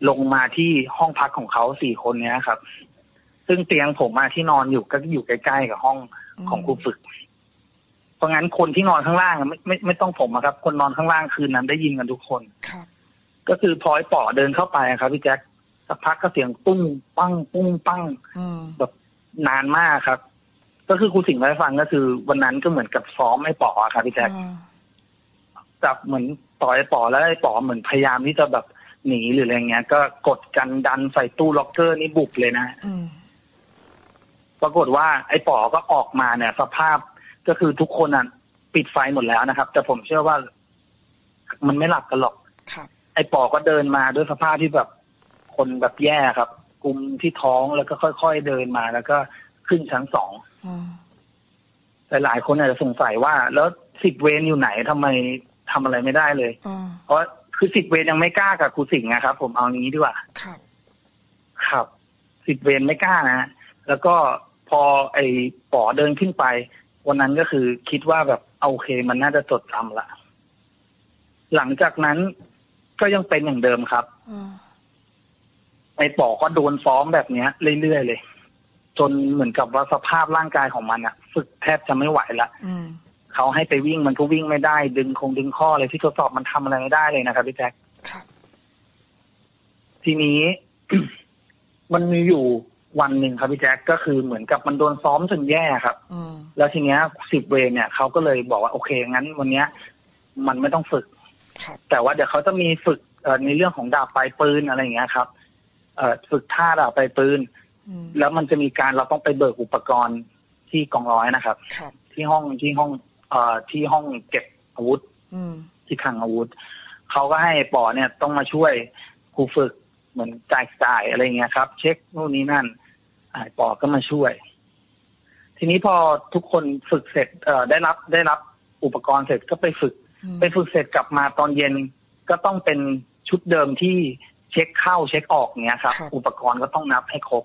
ลงมาที่ห้องพักของเขาสี่คนเนี้ยครับซึ่งเตียงผมมาที่นอนอยู่ก็อยู่ใกล้ๆกับห้องของครูฝึกเพราะงั้นคนที่นอนข้างล่างไม่ไม่ไม่ต้องผมครับคนนอนข้างล่างคืนนั้นได้ยินกันทุกคนครับก็คือพอไอ้ป๋อเดินเข้าไปครับพี่แจ็คสักพักก็เสียงปุ้งปั้งปุ้งปั้งแบบนานมากครับก็คือครูสิงห์ได้ฟังก็คือวันนั้นก็เหมือนกับซ้อมไอ้ป๋อครับพี่แจ็คจับเหมือนต่อยไอ้ป๋อแล้วไอ้ป๋อเหมือนพยายามที่จะแบบหนีหรืออะไรเงี้ยก็กดกันดันใส่ตู้ล็อกเกอร์นี่บุบเลยนะปรากฏว่าไอ้ป๋อก็ออกมาเนี่ยสภาพก็คือทุกคนอ่ะปิดไฟหมดแล้วนะครับแต่ผมเชื่อว่ามันไม่หลับกันหรอกไอ้ป๋อก็เดินมาด้วยสภาพที่แบบคนแบบแย่ครับกุมที่ท้องแล้วก็ค่อยๆเดินมาแล้วก็ขึ้นชั้นสองหลายๆคนอาจจะสงสัยว่าแล้วสิบเวรอยู่ไหนทำไมทำอะไรไม่ได้เลยเพราะคือสิบเวรยังไม่กล้ากับครูสิงห์นะครับผมเอานี้ดีกว่าครับครับสิบเวรไม่กล้านะแล้วก็พอไอ้ป๋อเดินขึ้นไปวันนั้นก็คือคิดว่าแบบโอเคมันน่าจะจดจำละหลังจากนั้นก็ยังเป็นอย่างเดิมครับไอ้ป๋อก็โดนซ้อมแบบเนี้ยเรื่อยๆเลยจนเหมือนกับว่าสภาพร่างกายของมันอ่ะฝึกแทบจะไม่ไหวละเขาให้ไปวิ่งมันก็วิ่งไม่ได้ดึงคงดึงข้ออะไรที่ทดสอบมันทำอะไรไม่ได้เลยนะครับพี่แจ็คทีนี้ มันมีอยู่วันหนึ่งครับพี่แจ็คก็คือเหมือนกับมันโดนซ้อมจนแย่ครับอืแล้วทีเนี้ยสิบเวรเนี่ยเขาก็เลยบอกว่าโอเคงั้นวันเนี้ยมันไม่ต้องฝึกแต่ว่าเดี๋ยวเขาจะมีฝึกในเรื่องของดาบปลายปืนอะไรอย่างเงี้ยครับฝึกท่าดาบไปปืนแล้วมันจะมีการเราต้องไปเบิกอุปกรณ์ที่กองร้อยนะครับที่ห้องที่ห้องเอ่อที่ห้องเก็บอาวุธอืที่คลังอาวุธเขาก็ให้ป๋อเนี่ยต้องมาช่วยครูฝึกเหมือนจ่ายจ่ายอะไรเงี้ยครับเช็คนู่นนี่นั่นป๋อก็มาช่วยทีนี้พอทุกคนฝึกเสร็จเอ่อได้รับได้รับอุปกรณ์เสร็จก็ไปฝึกไปฝึกเสร็จกลับมาตอนเย็นก็ต้องเป็นชุดเดิมที่เช็คเข้าเช็คออกเนี้ยครับอุปกรณ์ก็ต้องนับให้ครบ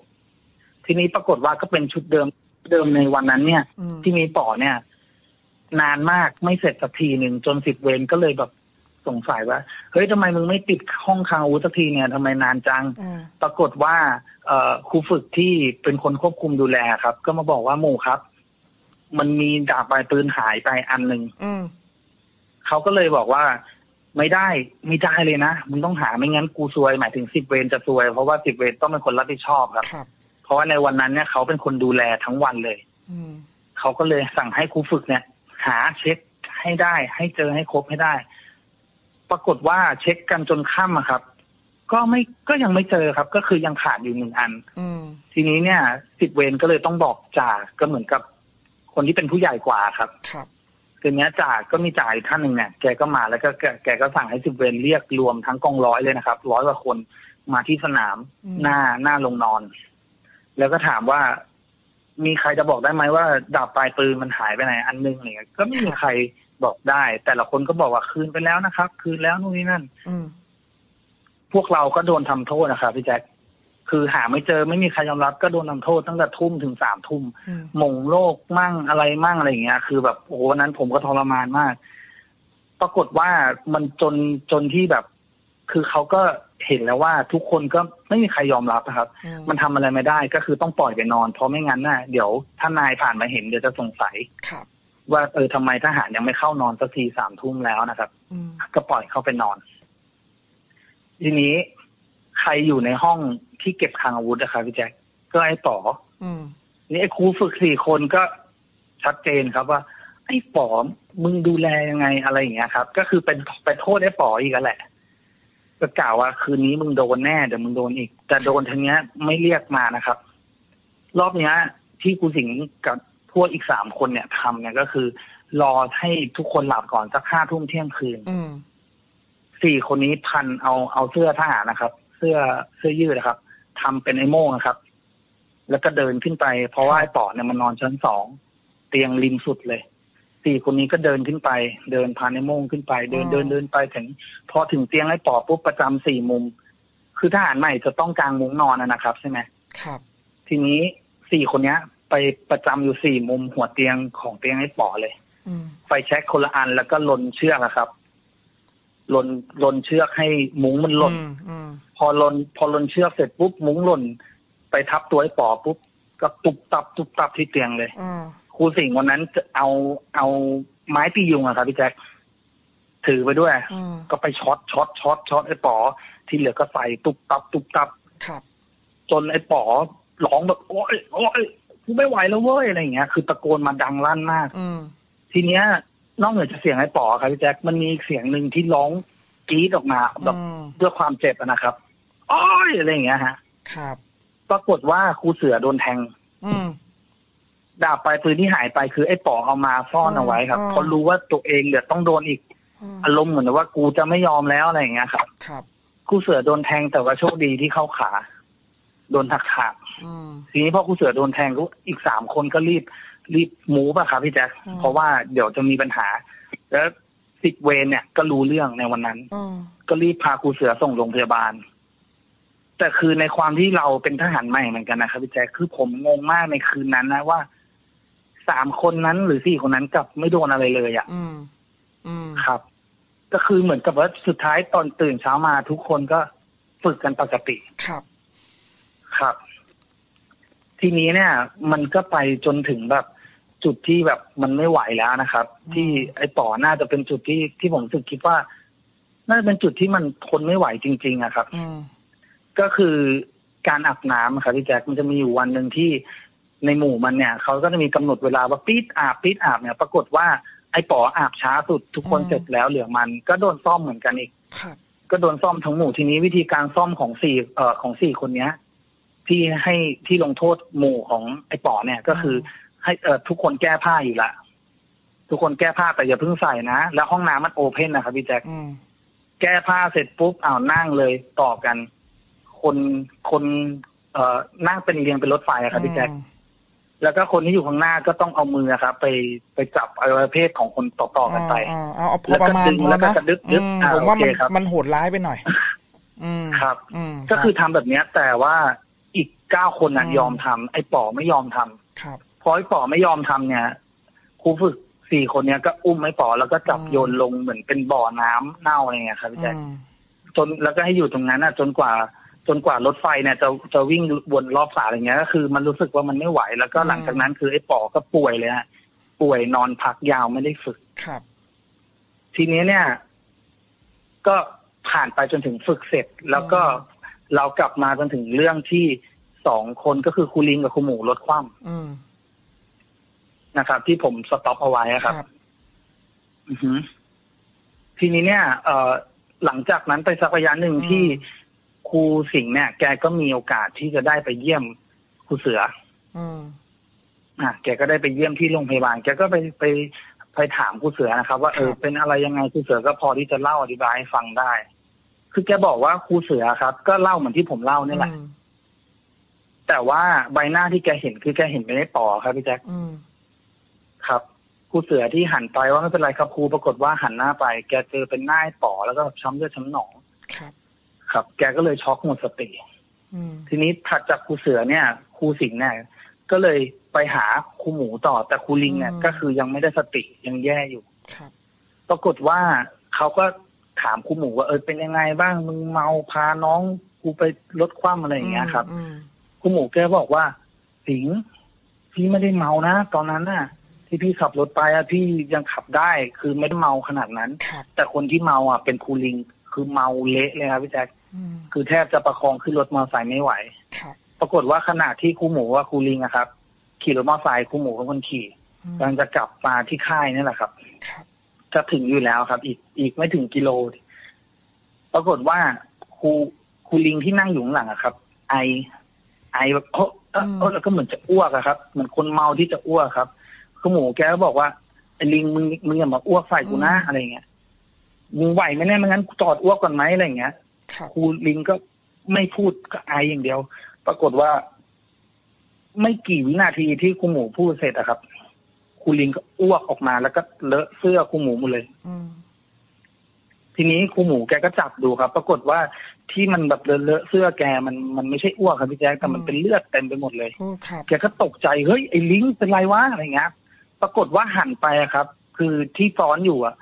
ทีนี้ปรากฏว่าก็เป็นชุดเดิมเดิมในวันนั้นเนี่ยที่มีต่อเนี่ยนานมากไม่เสร็จสักทีหนึ่งจนสิบเวรก็เลยแบบสงสัยว่าเฮ้ยทำไมมึงไม่ปิดห้องค้างอาวุธสักทีเนี่ยทำไมนานจังปรากฏว่าครูฝึกที่เป็นคนควบคุมดูแลครับก็มาบอกว่าหมู่ครับมันมีดาบปลายปืนหายไปอันหนึ่งเขาก็เลยบอกว่าไม่ได้ไม่ได้เลยนะมึงต้องหาไม่งั้นกูซวยหมายถึงสิบเวรจะซวยเพราะว่าสิบเวรต้องเป็นคนรับผิดชอบครับเพราะว่าในวันนั้นเนี่ยเขาเป็นคนดูแลทั้งวันเลยเขาก็เลยสั่งให้ครูฝึกเนี่ยหาเช็คให้ได้ให้เจอให้ครบให้ได้ปรากฏว่าเช็คกันจนค่ำครับก็ไม่ก็ยังไม่เจอครับก็คือยังขาดอยู่หนึ่งอันทีนี้เนี่ยสิบเวรก็เลยต้องบอกจ่าก็เหมือนกับคนที่เป็นผู้ใหญ่กว่าครับทีนี้จ่าก็มีจ่าอีกท่านหนึ่งเนี่ยแกก็มาแล้วก็แกก็สั่งให้สิบเวรเรียกรวมทั้งกองร้อยเลยนะครับร้อยกว่าคนมาที่สนามหน้าหน้าลงนอนแล้วก็ถามว่ามีใครจะบอกได้ไหมว่าดาบปลายปืนมันหายไปไหนอันนึงเนี่ยก็ไม่มีใครบอกได้แต่ละคนก็บอกว่าคืนไปแล้วนะครับคืนแล้วนู่นนี่นั่นพวกเราก็โดนทำโทษนะครับพี่แจ็คคือหาไม่เจอไม่มีใครยอมรับก็โดนทำโทษตั้งแต่ทุ่มถึงสามทุ่มหม่งโรคมั่งอะไรมั่งอะไรอย่างเงี้ยคือแบบโอ้วันนั้นผมก็ทรมานมากปรากฏว่ามันจนจนที่แบบคือเขาก็เห็นแล้วว่าทุกคนก็ไม่มีใครยอมรับนะครับมันทำอะไรไม่ได้ก็คือต้องปล่อยไปนอนเพราะไม่งั้นน่ะเดี๋ยวถ้านายผ่านมาเห็นเดี๋ยวจะสงสัยครับว่าเออทำไมทหารยังไม่เข้านอนสักทีสามทุ่มแล้วนะครับก็ปล่อยเข้าไปนอนทีนี้ใครอยู่ในห้องที่เก็บค้างอาวุธนะครับพี่แจ็คก็ไอ้ป๋อนี่ไอ้ครูฝึกสี่คนก็ชัดเจนครับว่าไอ้ป๋อมึงดูแลยังไงอะไรอย่างเงี้ยครับก็คือเป็นไปโทษไอ้ป๋ออีกแล้วแหละก็กล่าวว่าคืนนี้มึงโดนแน่เดี๋ยวมึงโดนอีกแต่โดนทีเนี้ยไม่เรียกมานะครับรอบเนี้ยที่ครูสิงห์กับพวกอีกสามคนเนี่ยทำเนี่ยก็คือรอให้ทุกคนหลับก่อนสักห้าทุ่มเที่ยงคืนสี่คนนี้พันเอาเอาเสื้อทหารนะครับเสื้อเสื้อยืดนะครับทำเป็นไอโม่งนะครับแล้วก็เดินขึ้นไปเพราะว่าไอ้ป๋อเนี่ยมันนอนชั้นสองเตียงริมสุดเลยสี่คนนี้ก็เดินขึ้นไปเดินพานไอโม่งขึ้นไปเดินเดินเดินไปถึงพอถึงเตียงไอ้ป๋อปุ๊บประจำสี่มุมคือทหารใหม่จะต้องกางมุ้งนอนนะครับใช่ไหมครับทีนี้สี่คนเนี้ยไปประจำอยู่สี่มุมหัวเตียงของเตียงไอ้ป๋อเลยอืไฟแช็กคนละอันแล้วก็ลนเชือกนะครับลนลนเชือกให้มุ้งมันหล่นพอลนพอลนเชือกเสร็จปุ๊บมุ้งหล่นไปทับตัวไอ้ป๋อปุ๊บก็ตุบตับตุบตับที่เตียงเลยอครูสิงห์วันนั้นเอาเอาไม้ตียุงอะครับพี่แจ็คถือไปด้วยก็ไปช็อตช็อตช็อตช็อตไอ้ป๋อที่เหลือก็ใส่ตุบตับตุบตับจนไอ้ป๋อร้องแบบโอ๊ยโอ๊ยกูไม่ไหวแล้วเว้ยอะไรอย่างเงี้ยคือตะโกนมาดังลั่นมากอืทีเนี้ยนอกเหนือจากเสียงไอ้ป๋อครับพี่แจ็คมันมีเสียงหนึ่งที่ร้องกรี๊ดออกมาแบบด้วยความเจ็บนะครับอ้อยอะไรอย่างเงี้ยฮะครับปรากฏว่าครูเสือโดนแทงอืดาบปลายปืนที่หายไปคือไอ้ป๋อเอามาซ่อนเอาไว้ครับพอรู้ว่าตัวเองเดี๋ยวต้องโดนอีกอารมณ์เหมือนว่ากูจะไม่ยอมแล้วอะไรอย่างเงี้ยครับครับครูเสือโดนแทงแต่ว่าโชคดีที่เข้าขาโดนถักขาทีนี้พอครูเสือโดนแทงก็อีกสามคนก็รีบรีบหมูป่ะครับพี่แจ๊คเพราะว่าเดี๋ยวจะมีปัญหาแล้วสิบเวรเนี่ยก็รู้เรื่องในวันนั้นอก็รีบพาครูเสือส่งโรงพยาบาลแต่คือในความที่เราเป็นทหารใหม่เหมือนกันนะครับพี่แจ๊คคือผมงงมากในคืนนั้นนะว่าสามคนนั้นหรือสี่คนนั้นกลับไม่โดนอะไรเลยอ่ะ อ, อืมครับก็คือเหมือนกับว่าสุดท้ายตอนตื่นเช้ามาทุกคนก็ฝึกกันปกติครับครับทีนี้เนี่ยมันก็ไปจนถึงแบบจุดที่แบบมันไม่ไหวแล้วนะครับที่ไอ้ป๋อน่าจะเป็นจุดที่ที่ผมสึกคิดว่าน่าจะเป็นจุดที่มันทนไม่ไหวจริงๆอะครับก็คือการอาบน้ำครับพี่แจ็คมันจะมีอยู่วันหนึ่งที่ในหมู่มันเนี่ยเขาก็จะมีกำหนดเวลาว่าปี๊ดอาบปี๊ดอาบเนี่ยปรากฏว่าไอ้ป๋ออาบช้าสุดทุกคนเสร็จแล้วเหลือมันก็โดนซ่อมเหมือนกันอีกก็โดนซ่อมทั้งหมู่ทีนี้วิธีการซ่อมของสี่เอ่อของสี่คนเนี้ยที่ให้ที่ลงโทษหมู่ของไอ้ป๋อเนี่ยก็คือให้เออทุกคนแก้ผ้าอยู่ละทุกคนแก้ผ้าแต่อย่าเพิ่งใส่นะแล้วห้องน้ำมันโอเพนนะครับพี่แจ็คแก้ผ้าเสร็จปุ๊บอ้าวนั่งเลยต่อกันคนคนเอ่อนั่งเป็นเรียงเป็นรถไฟครับพี่แจ็คแล้วก็คนที่อยู่ข้างหน้าก็ต้องเอามือครับไปไปจับอวัยวะเพศของคนต่อๆกันไปแล้วก็ดึงแล้วก็กระดึ๊บดึ๊บผมว่ามันมันโหดร้ายไปหน่อยครับก็คือทำแบบเนี้ยแต่ว่า อีกเก้าคนนั้นยอมทำไอ้ป๋อไม่ยอมทำครับพอไอ้ป๋อไม่ยอมทำเนี่ยครูฝึกสี่คนเนี้ยก็อุ้มไอ้ป๋อแล้วก็จับโยนลงเหมือนเป็นบ่อน้ำเน่าอะไรเงี้ยครับพี่แจ๊คจนแล้วก็ให้อยู่ตรงนั้นอ่ะจนกว่าจนกว่ารถไฟเนี่ยจะจะวิ่งวนรอบสาอะไรเงี้ยก็คือมันรู้สึกว่ามันไม่ไหวแล้วก็หลังจากนั้นคือไอ้ป๋อก็ป่วยเลยฮะป่วยนอนพักยาวไม่ได้ฝึกครับทีนี้เนี่ยก็ผ่านไปจนถึงฝึกเสร็จแล้วก็เรากลับมาจนถึงเรื่องที่สองคนก็คือครูลิงกับครูหมูลดคว่ำนะครับที่ผมสต็อปเอาไว้ครับทีนี้เนี่ยเอ่อหลังจากนั้นไปสักระยะหนึ่งที่ครูสิงห์เนี่ยแกก็มีโอกาสที่จะได้ไปเยี่ยมครูเสืออ่ะแกก็ได้ไปเยี่ยมที่โรงพยาบาลแกก็ไปไปไปถามครูเสือนะครับว่าเออเป็นอะไรยังไงครูเสือก็พอที่จะเล่าอธิบายให้ฟังได้คือแกบอกว่าครูเสือครับก็เล่าเหมือนที่ผมเล่านี่แหละแต่ว่าใบหน้าที่แกเห็นคือแกเห็นไม่ได้ป๋อครับพี่แจ๊คครับครูเสือที่หันไปว่าไม่เป็นไรครับครูปรากฏว่าหันหน้าไปแกเจอเป็นหน้าป๋อแล้วก็ช้ำเลือดช้ำหนองครับครับแกก็เลยช็อกหมดสติทีนี้ถัดจากครูเสือเนี่ยครูสิงห์เนี่ยก็เลยไปหาครูหมูต่อแต่ครูลิงเนี่ยก็คือยังไม่ได้สติยังแย่อยู่ครับปรากฏว่าเขาก็ถามครูหมูว่าเออเป็นยังไงบ้างมึงเมาพาน้องกูไปลดคว่ำอะไรอย่างเงี้ยครับครูหมูแกบอกว่าสิงพี่ไม่ได้เมานะตอนนั้นน่ะที่พี่ขับรถไปอะพี่ยังขับได้คือไม่ได้เมาขนาดนั้นแต่คนที่เมาอ่ะเป็นครูลิงคือเมาเละเลยครับพี่แจ๊คคือแทบจะประคองขึ้นรถมอเตอร์ไซค์ไม่ไหวปรากฏว่าขณะที่ครูหมูว่าครูลิงนะครับขี่รถมอเตอร์ไซค์ครูหมูเป็นคนขี่กำลังจะกลับมาที่ค่ายนี่แหละครับจะถึงอยู่แล้วครับอีกอีกไม่ถึงกิโลปรากฏว่าครูครูลิงที่นั่งอยู่หลังอะครับไอไอแบบโอ๊ะโอ๊ะแล้วก็เหมือนจะอ้วกอะครับเหมือนคนเมาที่จะอ้วกครับครูหมูแกก็บอกว่าไอลิงมึงมึงอย่ามาอ้วกใส่กูนะอะไรเงี้ยมึงไหวไหมเนี่ยไม่งั้นจอดอ้วกก่อนไหมอะไรเงี้ยครูลิงก็ไม่พูดก็ไออย่างเดียวปรากฏว่าไม่กี่วินาทีที่ครูหมูพูดเสร็จอะครับครูลิงก็อ้วกออกมาแล้วก็เลอะเสื้อครูหมูหมดเลยทีนี้ครูหมูแกก็จับดูครับปรากฏว่าที่มันแบบเลอะเสื้อแกมันมันไม่ใช่อ้วกครับพี่แจ๊คแต่มันเป็นเลือดเต็มไปหมดเลยแกก็ตกใจเฮ้ยไอ้ลิงเป็นไรวะอะไรเงี้ยปรากฏว่าหันไปอะครับคือที่ซ้อนอยู่อะ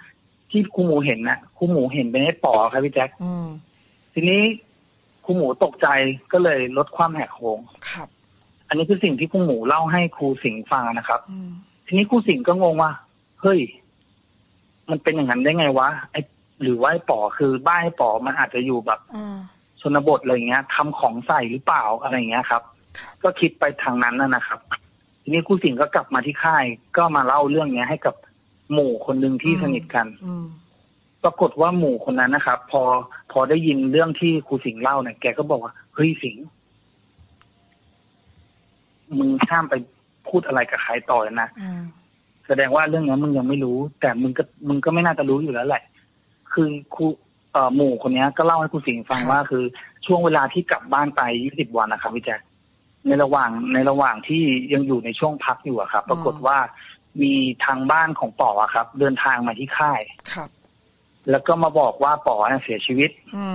ที่ครูหมูเห็นนะครูหมูเห็นเป็นไอ้ป๋อครับพี่แจ๊คทีนี้ครูหมูตกใจก็เลยลดความแหกโค้งครับอันนี้คือสิ่งที่ครูหมูเล่าให้ครูสิงฟังนะครับทีนี้ครูสิงก็งงว่าเฮ้ยมันเป็นอย่างนั้นได้ไงวะไอหรือว่าไอป๋อคือบ้านไอป๋อมันอาจจะอยู่แบบชนบทอะไรเงี้ยทำของใส่หรือเปล่าอะไรเงี้ยครับก็คิดไปทางนั้นนะครับทีนี้ครูสิงก็กลับมาที่ค่ายก็มาเล่าเรื่องเนี้ยให้กับหมู่คนหนึ่งที่สนิทกันปรากฏว่าหมู่คนนั้นนะครับพอพอได้ยินเรื่องที่ครูสิงเล่าเนี่ยแกก็บอกว่าเฮ้ยสิงมึงห้ามไปพูดอะไรกับใครต่อนะแสดงว่าเรื่องนี้มึงยังไม่รู้แต่มึงก็มึงก็ไม่น่าจะรู้อยู่แล้วแหละคือครูหมู่คนนี้ก็เล่าให้ครูสิงฟังว่าคือช่วงเวลาที่กลับบ้านไปยี่สิบวันนะครับพี่แจ๊คในระหว่างในระหว่างที่ยังอยู่ในช่วงพักอยู่อะครับปรากฏว่ามีทางบ้านของป๋อครับเดินทางมาที่ค่ายครับแล้วก็มาบอกว่าป๋อเสียชีวิตอื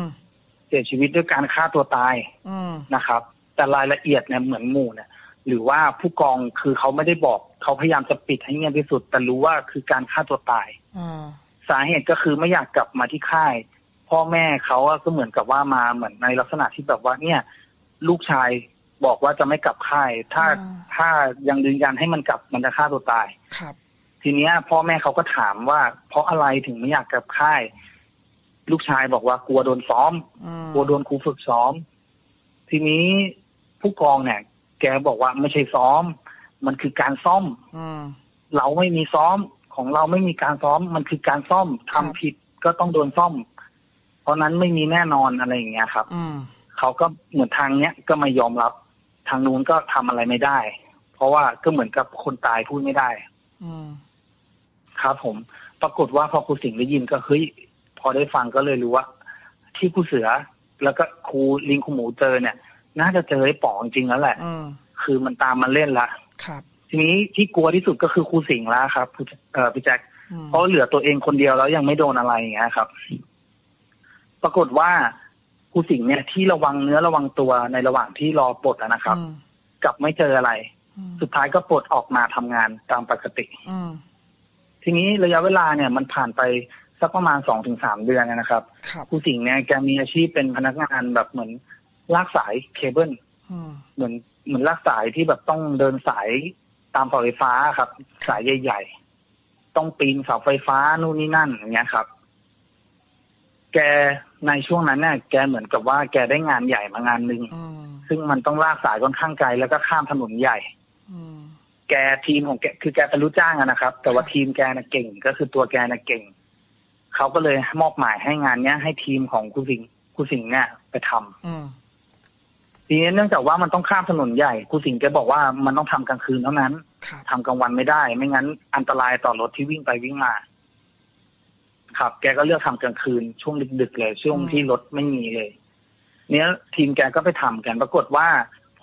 เสียชีวิตด้วยการฆ่าตัวตายอืนะครับแต่รายละเอียดเนี่ยเหมือนหมู่เนี่ยหรือว่าผู้กองคือเขาไม่ได้บอกเขาพยายามจะปิดให้เงียบที่สุดแต่รู้ว่าคือการฆ่าตัวตายอสาเหตุก็คือไม่อยากกลับมาที่ค่ายพ่อแม่เขาก็เหมือนกับว่ามาเหมือนในลักษณะที่แบบว่าเนี่ยลูกชายบอกว่าจะไม่กลับค่ายถ้าถ้ายังยืนยันให้มันกลับมันจะฆ่าตัวตายครับทีเนี้ยพ่อแม่เขาก็ถามว่าเพราะอะไรถึงไม่อยากกลับค่ายลูกชายบอกว่ากลัวโดนซ้อมกลัวโดนครูฝึกซ้อมทีนี้ผู้กองเนี่ยแกบอกว่าไม่ใช่ซ้อมมันคือการซ่อมอืเราไม่มีซ้อมของเราไม่มีการซ้อมมันคือการซ่อมทำผิดก็ต้องโดนซ่อมเพราะนั้นไม่มีแน่นอนอะไรอย่างเงี้ยครับอืเขาก็เหมือนทางเนี้ยก็ไม่ยอมรับทางนู้นก็ทำอะไรไม่ได้เพราะว่าก็เหมือนกับคนตายพูดไม่ได้อืครับผมปรากฏว่าพอครูสิงห์ได้ยินก็เฮ้ยพอได้ฟังก็เลยรู้ว่าที่ครูเสือแล้วก็ครูลิงครูหมูเจอเนี่ยน่าจะเจอไอ้ป๋องจริงแล้วแหละคือมันตามมาเล่นละครับทีนี้ที่กลัวที่สุดก็คือครูสิงห์ละครับพี่แจ็คเพราะเหลือตัวเองคนเดียวแล้วยังไม่โดนอะไรอย่างเงี้ยครับปรากฏว่า ครูสิงห์เนี่ยที่ระวังเนื้อระวังตัวในระหว่างที่รอปลดนะครับกลับไม่เจออะไรสุดท้ายก็ปลดออกมาทำงานตามปกติทีนี้ระยะเวลาเนี่ยมันผ่านไปสักประมาณสองถึงสามเดือนนะครับครูสิงห์เนี่ยแกมีอาชีพเป็นพนักงานแบบเหมือนลากสายเคเบิลเหมือนเหมือนลากสายที่แบบต้องเดินสายตามเสาไฟฟ้าครับสายใหญ่ๆต้องปีนเสาไฟฟ้านู่นนี่นั่นอย่างเงี้ยครับแกในช่วงนั้นเนี่ยแกเหมือนกับว่าแกได้งานใหญ่มางานหนึ่งซึ่งมันต้องลากสายค่อนข้างไกลแล้วก็ข้ามถนนใหญ่แกทีมของแกคือแกเป็นลูกจ้างนะครับแต่ว่าทีมแกน่ะเก่งก็คือตัวแกน่ะเก่งเขาก็เลยมอบหมายให้งานเนี้ยให้ทีมของครูสิงห์ครูสิงห์เนี่ยไปทำทีนี้เนื่องจากว่ามันต้องข้ามถนนใหญ่ครูสิงห์แกบอกว่ามันต้องทำกลางคืนเท่านั้นทำกลางวันไม่ได้ไม่งั้นอันตรายต่อรถที่วิ่งไปวิ่งมาครับแกก็เลือกทำกลางคืนช่วงดึกๆเลยช่วงที่รถไม่มีเลยเนี้ยทีมแกก็ไปทำกันปรากฏว่า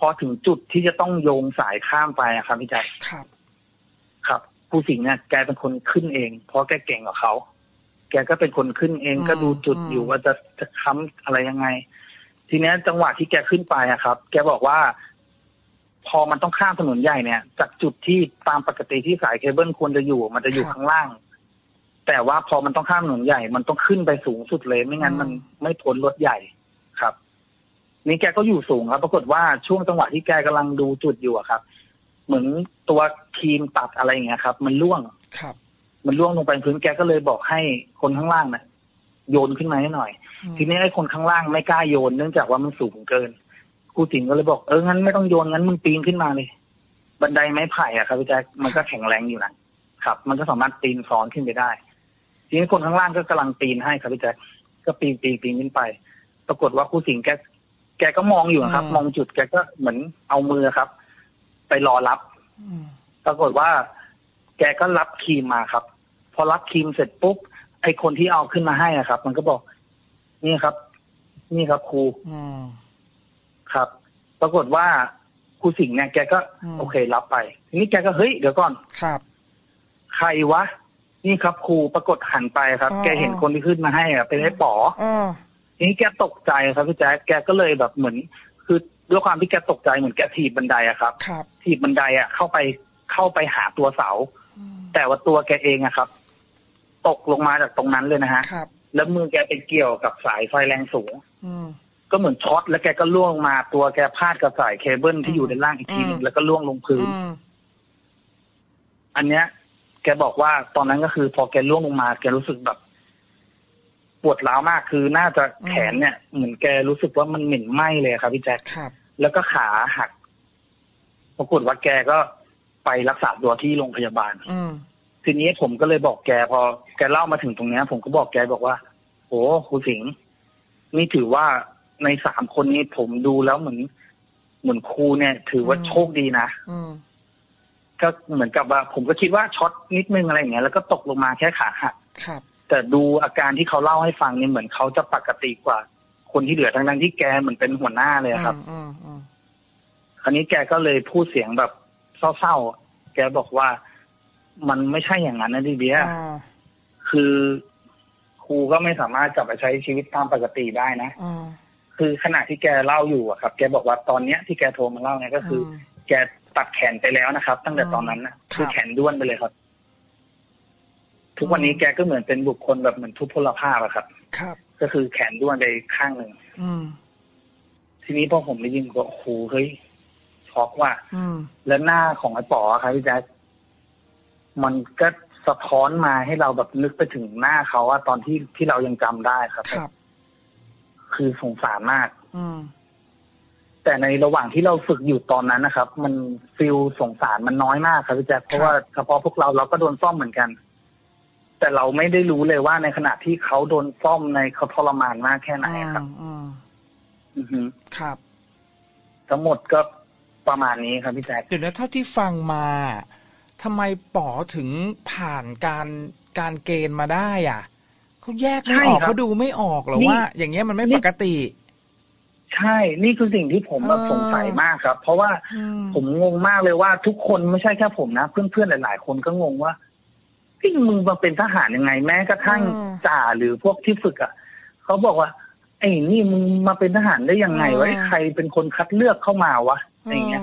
พอถึงจุดที่จะต้องโยงสายข้ามไปครับพี่ใจครับครับครูสิงห์เนี่ยแกเป็นคนขึ้นเองเพราะแกเก่งกว่าเขาแกก็เป็นคนขึ้นเองก็ดูจุดอยู่ว่าจะจะค้ำอะไรยังไงทีนี้จังหวะที่แกขึ้นไปครับแกบอกว่าพอมันต้องข้ามถนนใหญ่เนี่ยจากจุดที่ตามปกติที่สายเคเบิลควรจะอยู่มันจะอยู่ข้างล่างแต่ว่าพอมันต้องข้ามถนนใหญ่มันต้องขึ้นไปสูงสุดเลยไม่งั้นมันไม่พ้นรถใหญ่ครับนี่แกก็อยู่สูงครับปรากฏว่าช่วงจังหวะที่แกกำลังดูจุดอยู่ครับเหมือนตัวทีมตัดอะไรอย่างเงี้ยครับมันล่วงครับมันล่วงลงไปพื้นแกก็เลยบอกให้คนข้างล่างนะโยนขึ้นมาให้หน่อยทีนี้ไอ้คนข้างล่างไม่กล้าโยนเนื่องจากว่ามันสูงเกินครูสิงห์ก็เลยบอกเอองั้นไม่ต้องโยนงั้นมึงปีนขึ้นมาเลยบันไดไม้ไผ่อะครับพี่แจ๊คมันก็แข็งแรงอยู่นะครับมันก็สามารถปีนซ้อนขึ้นไปได้ทีนี้คนข้างล่างก็กำลังปีนให้ครับพี่แจ๊คก็ปีนปีนปีนขึ้นไปปรากฏว่าครูสิงห์แกแกก็มองอยู่นะครับมองจุดแกก็เหมือนเอามือครับไปรอรับปรากฏว่าแกก็รับครีมมาครับพอรับครีมเสร็จปุ๊บไอคนที่เอาขึ้นมาให้อะครับมันก็บอกนี่ครับนี่ครับครูครับปรากฏว่าครูสิงห์เนี่ยแกก็โอเครับไปทีนี้แกก็เฮ้ยเดี๋ยวก่อนครับใครวะนี่ครับครูปรากฏหันไปครับแกเห็นคนที่ขึ้นมาให้อะเป็นไอ้ป๋อนี่แกตกใจครับพี่แจ๊คแกก็เลยแบบเหมือนคือด้วยความที่แกตกใจเหมือนแกถีบบันไดอะครับถีบบันไดอะเข้าไปเข้าไปหาตัวเสาแต่ว่าตัวแกเองอะครับตกลงมาจากตรงนั้นเลยนะฮะแล้วมือแกไปเกี่ยวกับสายไฟแรงสูงก็เหมือนช็อตแล้วแกก็ล่วงมาตัวแกพาดกับสายเคเบิลที่อยู่ในล่างอีกทีนึงแล้วก็ล่วงลงพื้นอันเนี้ยแกบอกว่าตอนนั้นก็คือพอแกล่วงลงมาแกรู้สึกแบบปวดร้าวมากคือน่าจะแขนเนี่ยเหมือนแกรู้สึกว่ามันเหม็นไหม้เลยครับพี่แจ๊คแล้วก็ขาหักปรากฏว่าแกก็ไปรักษาตัวที่โรงพยาบาลทีนี้ผมก็เลยบอกแกพอแกเล่ามาถึงตรงนี้ผมก็บอกแกบอกว่าโอ้ครูสิงห์นี่ถือว่าในสามคนนี้ผมดูแล้วเหมือนเหมือนครูเนี่ยถือว่าโชคดีนะก็เหมือนกับว่าผมก็คิดว่าช็อตนิดนึงอะไรอย่างเงี้ยแล้วก็ตกลงมาแค่ขาหักแต่ดูอาการที่เขาเล่าให้ฟังเนี่ยเหมือนเขาจะปกติกว่าคนที่เหลือทั้งนั้นที่แกเหมือนเป็นหัวหน้าเลยครับคราวนี้แกก็เลยพูดเสียงแบบเศร้าๆแกบอกว่ามันไม่ใช่อย่างนั้นนะดิเบียคือครูก็ไม่สามารถกลับไปใช้ชีวิตตามปกติได้นะคือขณะที่แกเล่าอยู่อะครับแกบอกว่าตอนเนี้ยที่แกโทรมาเล่าเนี่ยก็คือแกตัดแขนไปแล้วนะครับตั้งแต่ตอนนั้นนะคือแขนด้วนไปเลยครับทุกวันนี้แกก็เหมือนเป็นบุคคลแบบเหมือนทุพพลภาพอะครับครับก็คือแขนด้วนไปข้างหนึ่งทีนี้พอผมได้ยินก็โหเฮ้ยช็อกว่าแล้วหน้าของไอ้ป๋อครับพี่แจ๊คมันก็สะท้อนมาให้เราแบบนึกไปถึงหน้าเขาว่าตอนที่ที่เรายังจำได้ครับครับคือสงสารมากอืมแต่ในระหว่างที่เราฝึกอยู่ตอนนั้นนะครับมันฟีลสงสารมันน้อยมากครับพี่แจ๊คเพราะว่าเฉพาะพวกเราเราก็โดนซ่อมเหมือนกันแต่เราไม่ได้รู้เลยว่าในขณะที่เขาโดนซ่อมในเขาทรมานมากแค่ไหนครับอืมอืมครับทั้งหมดก็ประมาณนี้ครับพี่แจ๊คเดี๋ยวนะเท่าที่ฟังมาทำไมป๋อถึงผ่านการการเกณฑ์มาได้อ่ะเขาแยกไม่ออกเขาดูไม่ออกหรอว่าอย่างเงี้ยมันไม่ปกติใช่นี่คือสิ่งที่ผมแบบสงสัยมากครับเพราะว่าผมงงมากเลยว่าทุกคนไม่ใช่แค่ผมนะเพื่อนๆหลายๆคนก็งงว่าที่มึงมาเป็นทหารยังไงแม้กระทั่งจ่าหรือพวกที่ฝึกอ่ะเขาบอกว่าไอ อ้นี่มึงมาเป็นทหารได้ยังไงวะใครเป็นคนคัดเลือกเข้ามาวะอะไรเงี้ย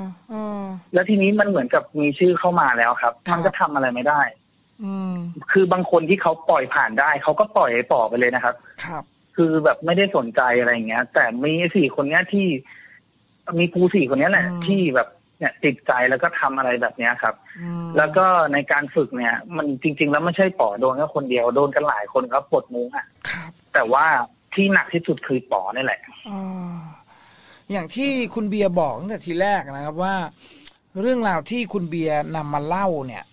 แล้วทีนี้มันเหมือนกับมีชื่อเข้ามาแล้วครับมันก็ทำอะไรไม่ได้คือบางคนที่เขาปล่อยผ่านได้เขาก็ปล่อยต่อไปเลยนะครับคือแบบไม่ได้สนใจอะไรเงี้ยแต่มีสี่คนเนี้ยที่มีกูสี่คนเนี้ยแหละที่แบบเนี่ยติดใจแล้วก็ทำอะไรแบบเนี้ยครับแล้วก็ในการฝึกเนี่ยมันจริงๆแล้วไม่ใช่ป๋อโดนแค่คนเดียวโดนกันหลายคนครับปวดมุ้งอ่ะแต่ว่าที่หนักที่สุดคือป๋อนี่แหละอ๋ออย่างที่คุณเบียร์บอกตั้งแต่ทีแรกนะครับว่าเรื่องราวที่คุณเบียร์นำมาเล่าเนี่ย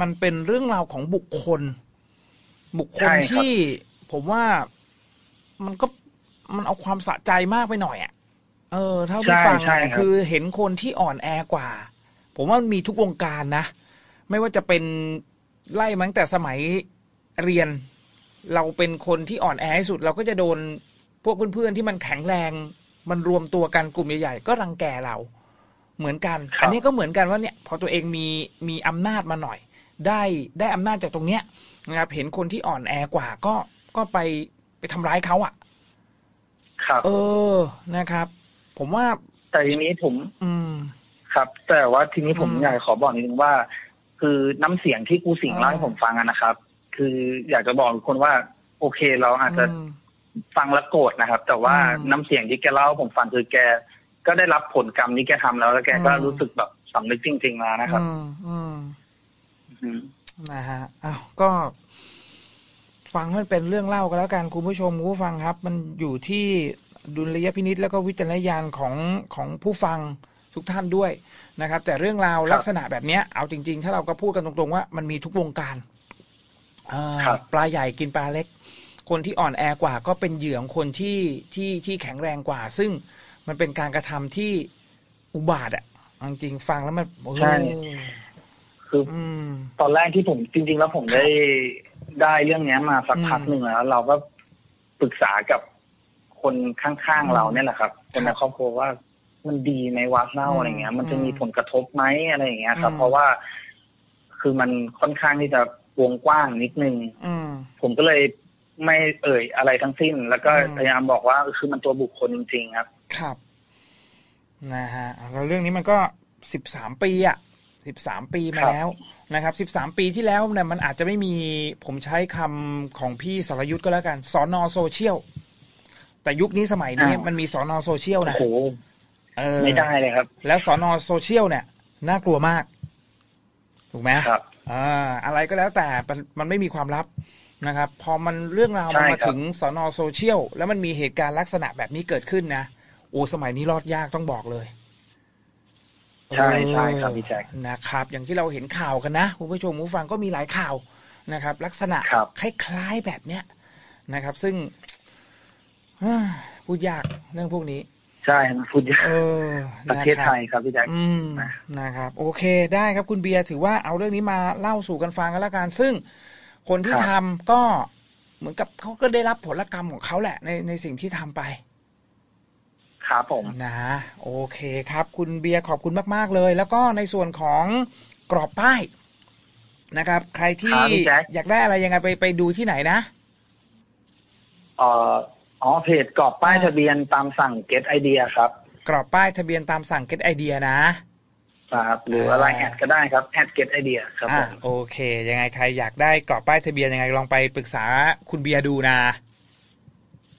มันเป็นเรื่องราวของบุคคลบุคคลที่ผมว่ามันก็มันเอาความสะใจมากไปหน่อยอ่ะเออเท่าที่ฟังคือเห็นคนที่อ่อนแอกว่าผมว่ามันมีทุกวงการนะไม่ว่าจะเป็นไล่มาตั้งแต่สมัยเรียนเราเป็นคนที่อ่อนแอที่สุดเราก็จะโดนพวกเพื่อนๆที่มันแข็งแรงมันรวมตัวกันกลุ่มใหญ่ๆก็รังแกเราเหมือนกันอันนี้ก็เหมือนกันว่าเนี่ยพอตัวเองมีมีอำนาจมาหน่อยได้ได้อำนาจจากตรงเนี้ยนะครับเห็นคนที่อ่อนแอกว่าก็ก็ไปไปทำร้ายเขาอ่ะครับเออนะครับผมว่าแต่ทีนี้ผมอืมครับแต่ว่าทีนี้ผมอยากขอบอกนิดนึงว่าคือน้ำเสียงที่กูสิงเล่าให้ผมฟังนะครับคืออยากจะบอกทุกคนว่าโอเคเราอาจจะฟังแล้วโกรธนะครับแต่ว่าน้ำเสียงที่แกเล่าผมฟังคือแกก็ได้รับผลกรรมนี้แกทำแล้วแล้วแกก็รู้สึกแบบสำนึกจริงๆแล้วนะครับอืมอืมนะฮะอ้าวก็ฟังให้เป็นเรื่องเล่ากันแล้วกันคุณผู้ชมผู้ฟังครับมันอยู่ที่ดุลยพินิจแล้วก็วิจารณญาณของของผู้ฟังทุกท่านด้วยนะครับแต่เรื่องราวลักษณะแบบนี้เอาจริงๆถ้าเราก็พูดกันตรงๆว่ามันมีทุกวงการปลาใหญ่กินปลาเล็กคนที่อ่อนแอกว่าก็เป็นเหยื่อของคนที่ที่ที่แข็งแรงกว่าซึ่งมันเป็นการกระทำที่อุบาทอ่ะจริงๆฟังแล้วมันใช่คือตอนแรกที่ผมจริงๆแล้วผมได้ได้เรื่องนี้มาสักพักหนึ่งแล้วเราก็ปรึกษากับคนข้างๆเราเนี่ยแหละครับคนในครอบครัวว่ามันดีในวัดเล่าอะไรเงี้ยมันจะมีผลกระทบไหมอะไรอย่างเงี้ยครับเพราะว่าคือมันค่อนข้างที่จะวงกว้างนิดนึงอืผมก็เลยไม่เอ่ยอะไรทั้งสิ้นแล้วก็พยายามบอกว่าคือมันตัวบุคคลจริงๆครับครับนะฮะแล้วเรื่องนี้มันก็สิบสามปีอ่ะสิบสามปีมาแล้วนะครับสิบสามปีที่แล้วเนี่ยมันอาจจะไม่มีผมใช้คำของพี่สรยุทธก็แล้วกันสน.โซเชียลแต่ยุคนี้สมัยนี้มันมีสน.โซเชียลนะไม่ได้เลยครับแล้วสน.โซเชียลเนี่ยน่ากลัวมากถูกไหมครับอะไรก็แล้วแต่มันไม่มีความลับนะครับพอมันเรื่องราวมันมาถึงสน.โซเชียลแล้วมันมีเหตุการณ์ลักษณะแบบนี้เกิดขึ้นนะโอ้สมัยนี้รอดยากต้องบอกเลยใช่ใช่ครับพี่แจ็คนะครับอย่างที่เราเห็นข่าวกันนะคุณผู้ชมผู้ฟังก็มีหลายข่าวนะครับลักษณะคล้ายๆแบบเนี้ยนะครับซึ่งพูดยากเรื่องพวกนี้ใช่พูดยากประเทศไทยครับพี่แจ๊คนะครับโอเคได้ครับคุณเบียร์ถือว่าเอาเรื่องนี้มาเล่าสู่กันฟังกันแล้วกันซึ่งคนที่ทำก็เหมือนกับเขาก็ได้รับผลกรรมของเขาแหละในในสิ่งที่ทำไปครับผมนะโอเคครับคุณเบียร์ขอบคุณมากๆเลยแล้วก็ในส่วนของกรอบป้ายนะครับใครที่อยากได้อะไรยังไงไปไปดูที่ไหนนะเอ่ออ๋อเพจกรอบป้ายทะเบียนตามสั่ง Get Idea ครับกรอบป้ายทะเบียนตามสั่ง Get Idea นะครับหรืออะไรแอดก็ได้ครับแอด Get Idea ครับผมโอเคยังไงใครอยากได้กรอบป้ายทะเบียนยังไงลองไปปรึกษาคุณเบียร์ดูนะ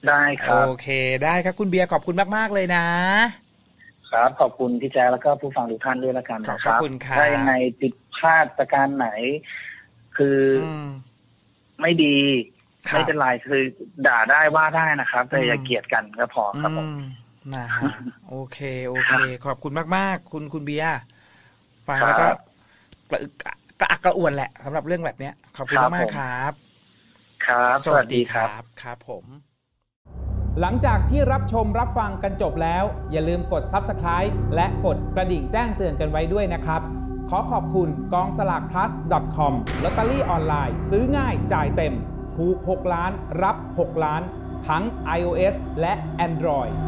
ได้ครับโอเคได้ครับคุณเบียร์ขอบคุณมากๆเลยนะครับขอบคุณพี่แจ๊คแล้วก็ผู้ฟังทุกท่านด้วยละกันนะครับขอบคุณค่ะถ้ายังไงติดพลาดประการไหนคือไม่ดีไม่เป็นไรคือด่าได้ว่าได้นะครับแต่อย่าเกลียดกันก็พอครับผมนะฮะโอเคโอเคขอบคุณมากมากคุณคุณเบียร์ฟังแล้วก็กระอักกระอ่วนแหละสำหรับเรื่องแบบเนี้ยขอบคุณมากครับครับสวัสดีครับครับผมหลังจากที่รับชมรับฟังกันจบแล้วอย่าลืมกด ซับสไครบ์ และกดกระดิ่งแจ้งเตือนกันไว้ด้วยนะครับขอขอบคุณกองสลาก พลัส ดอท คอม ลอตเตอรี่ออนไลน์ซื้อง่ายจ่ายเต็มถูกหกล้านรับหกล้านทั้ง ไอโอเอส และ แอนดรอยด์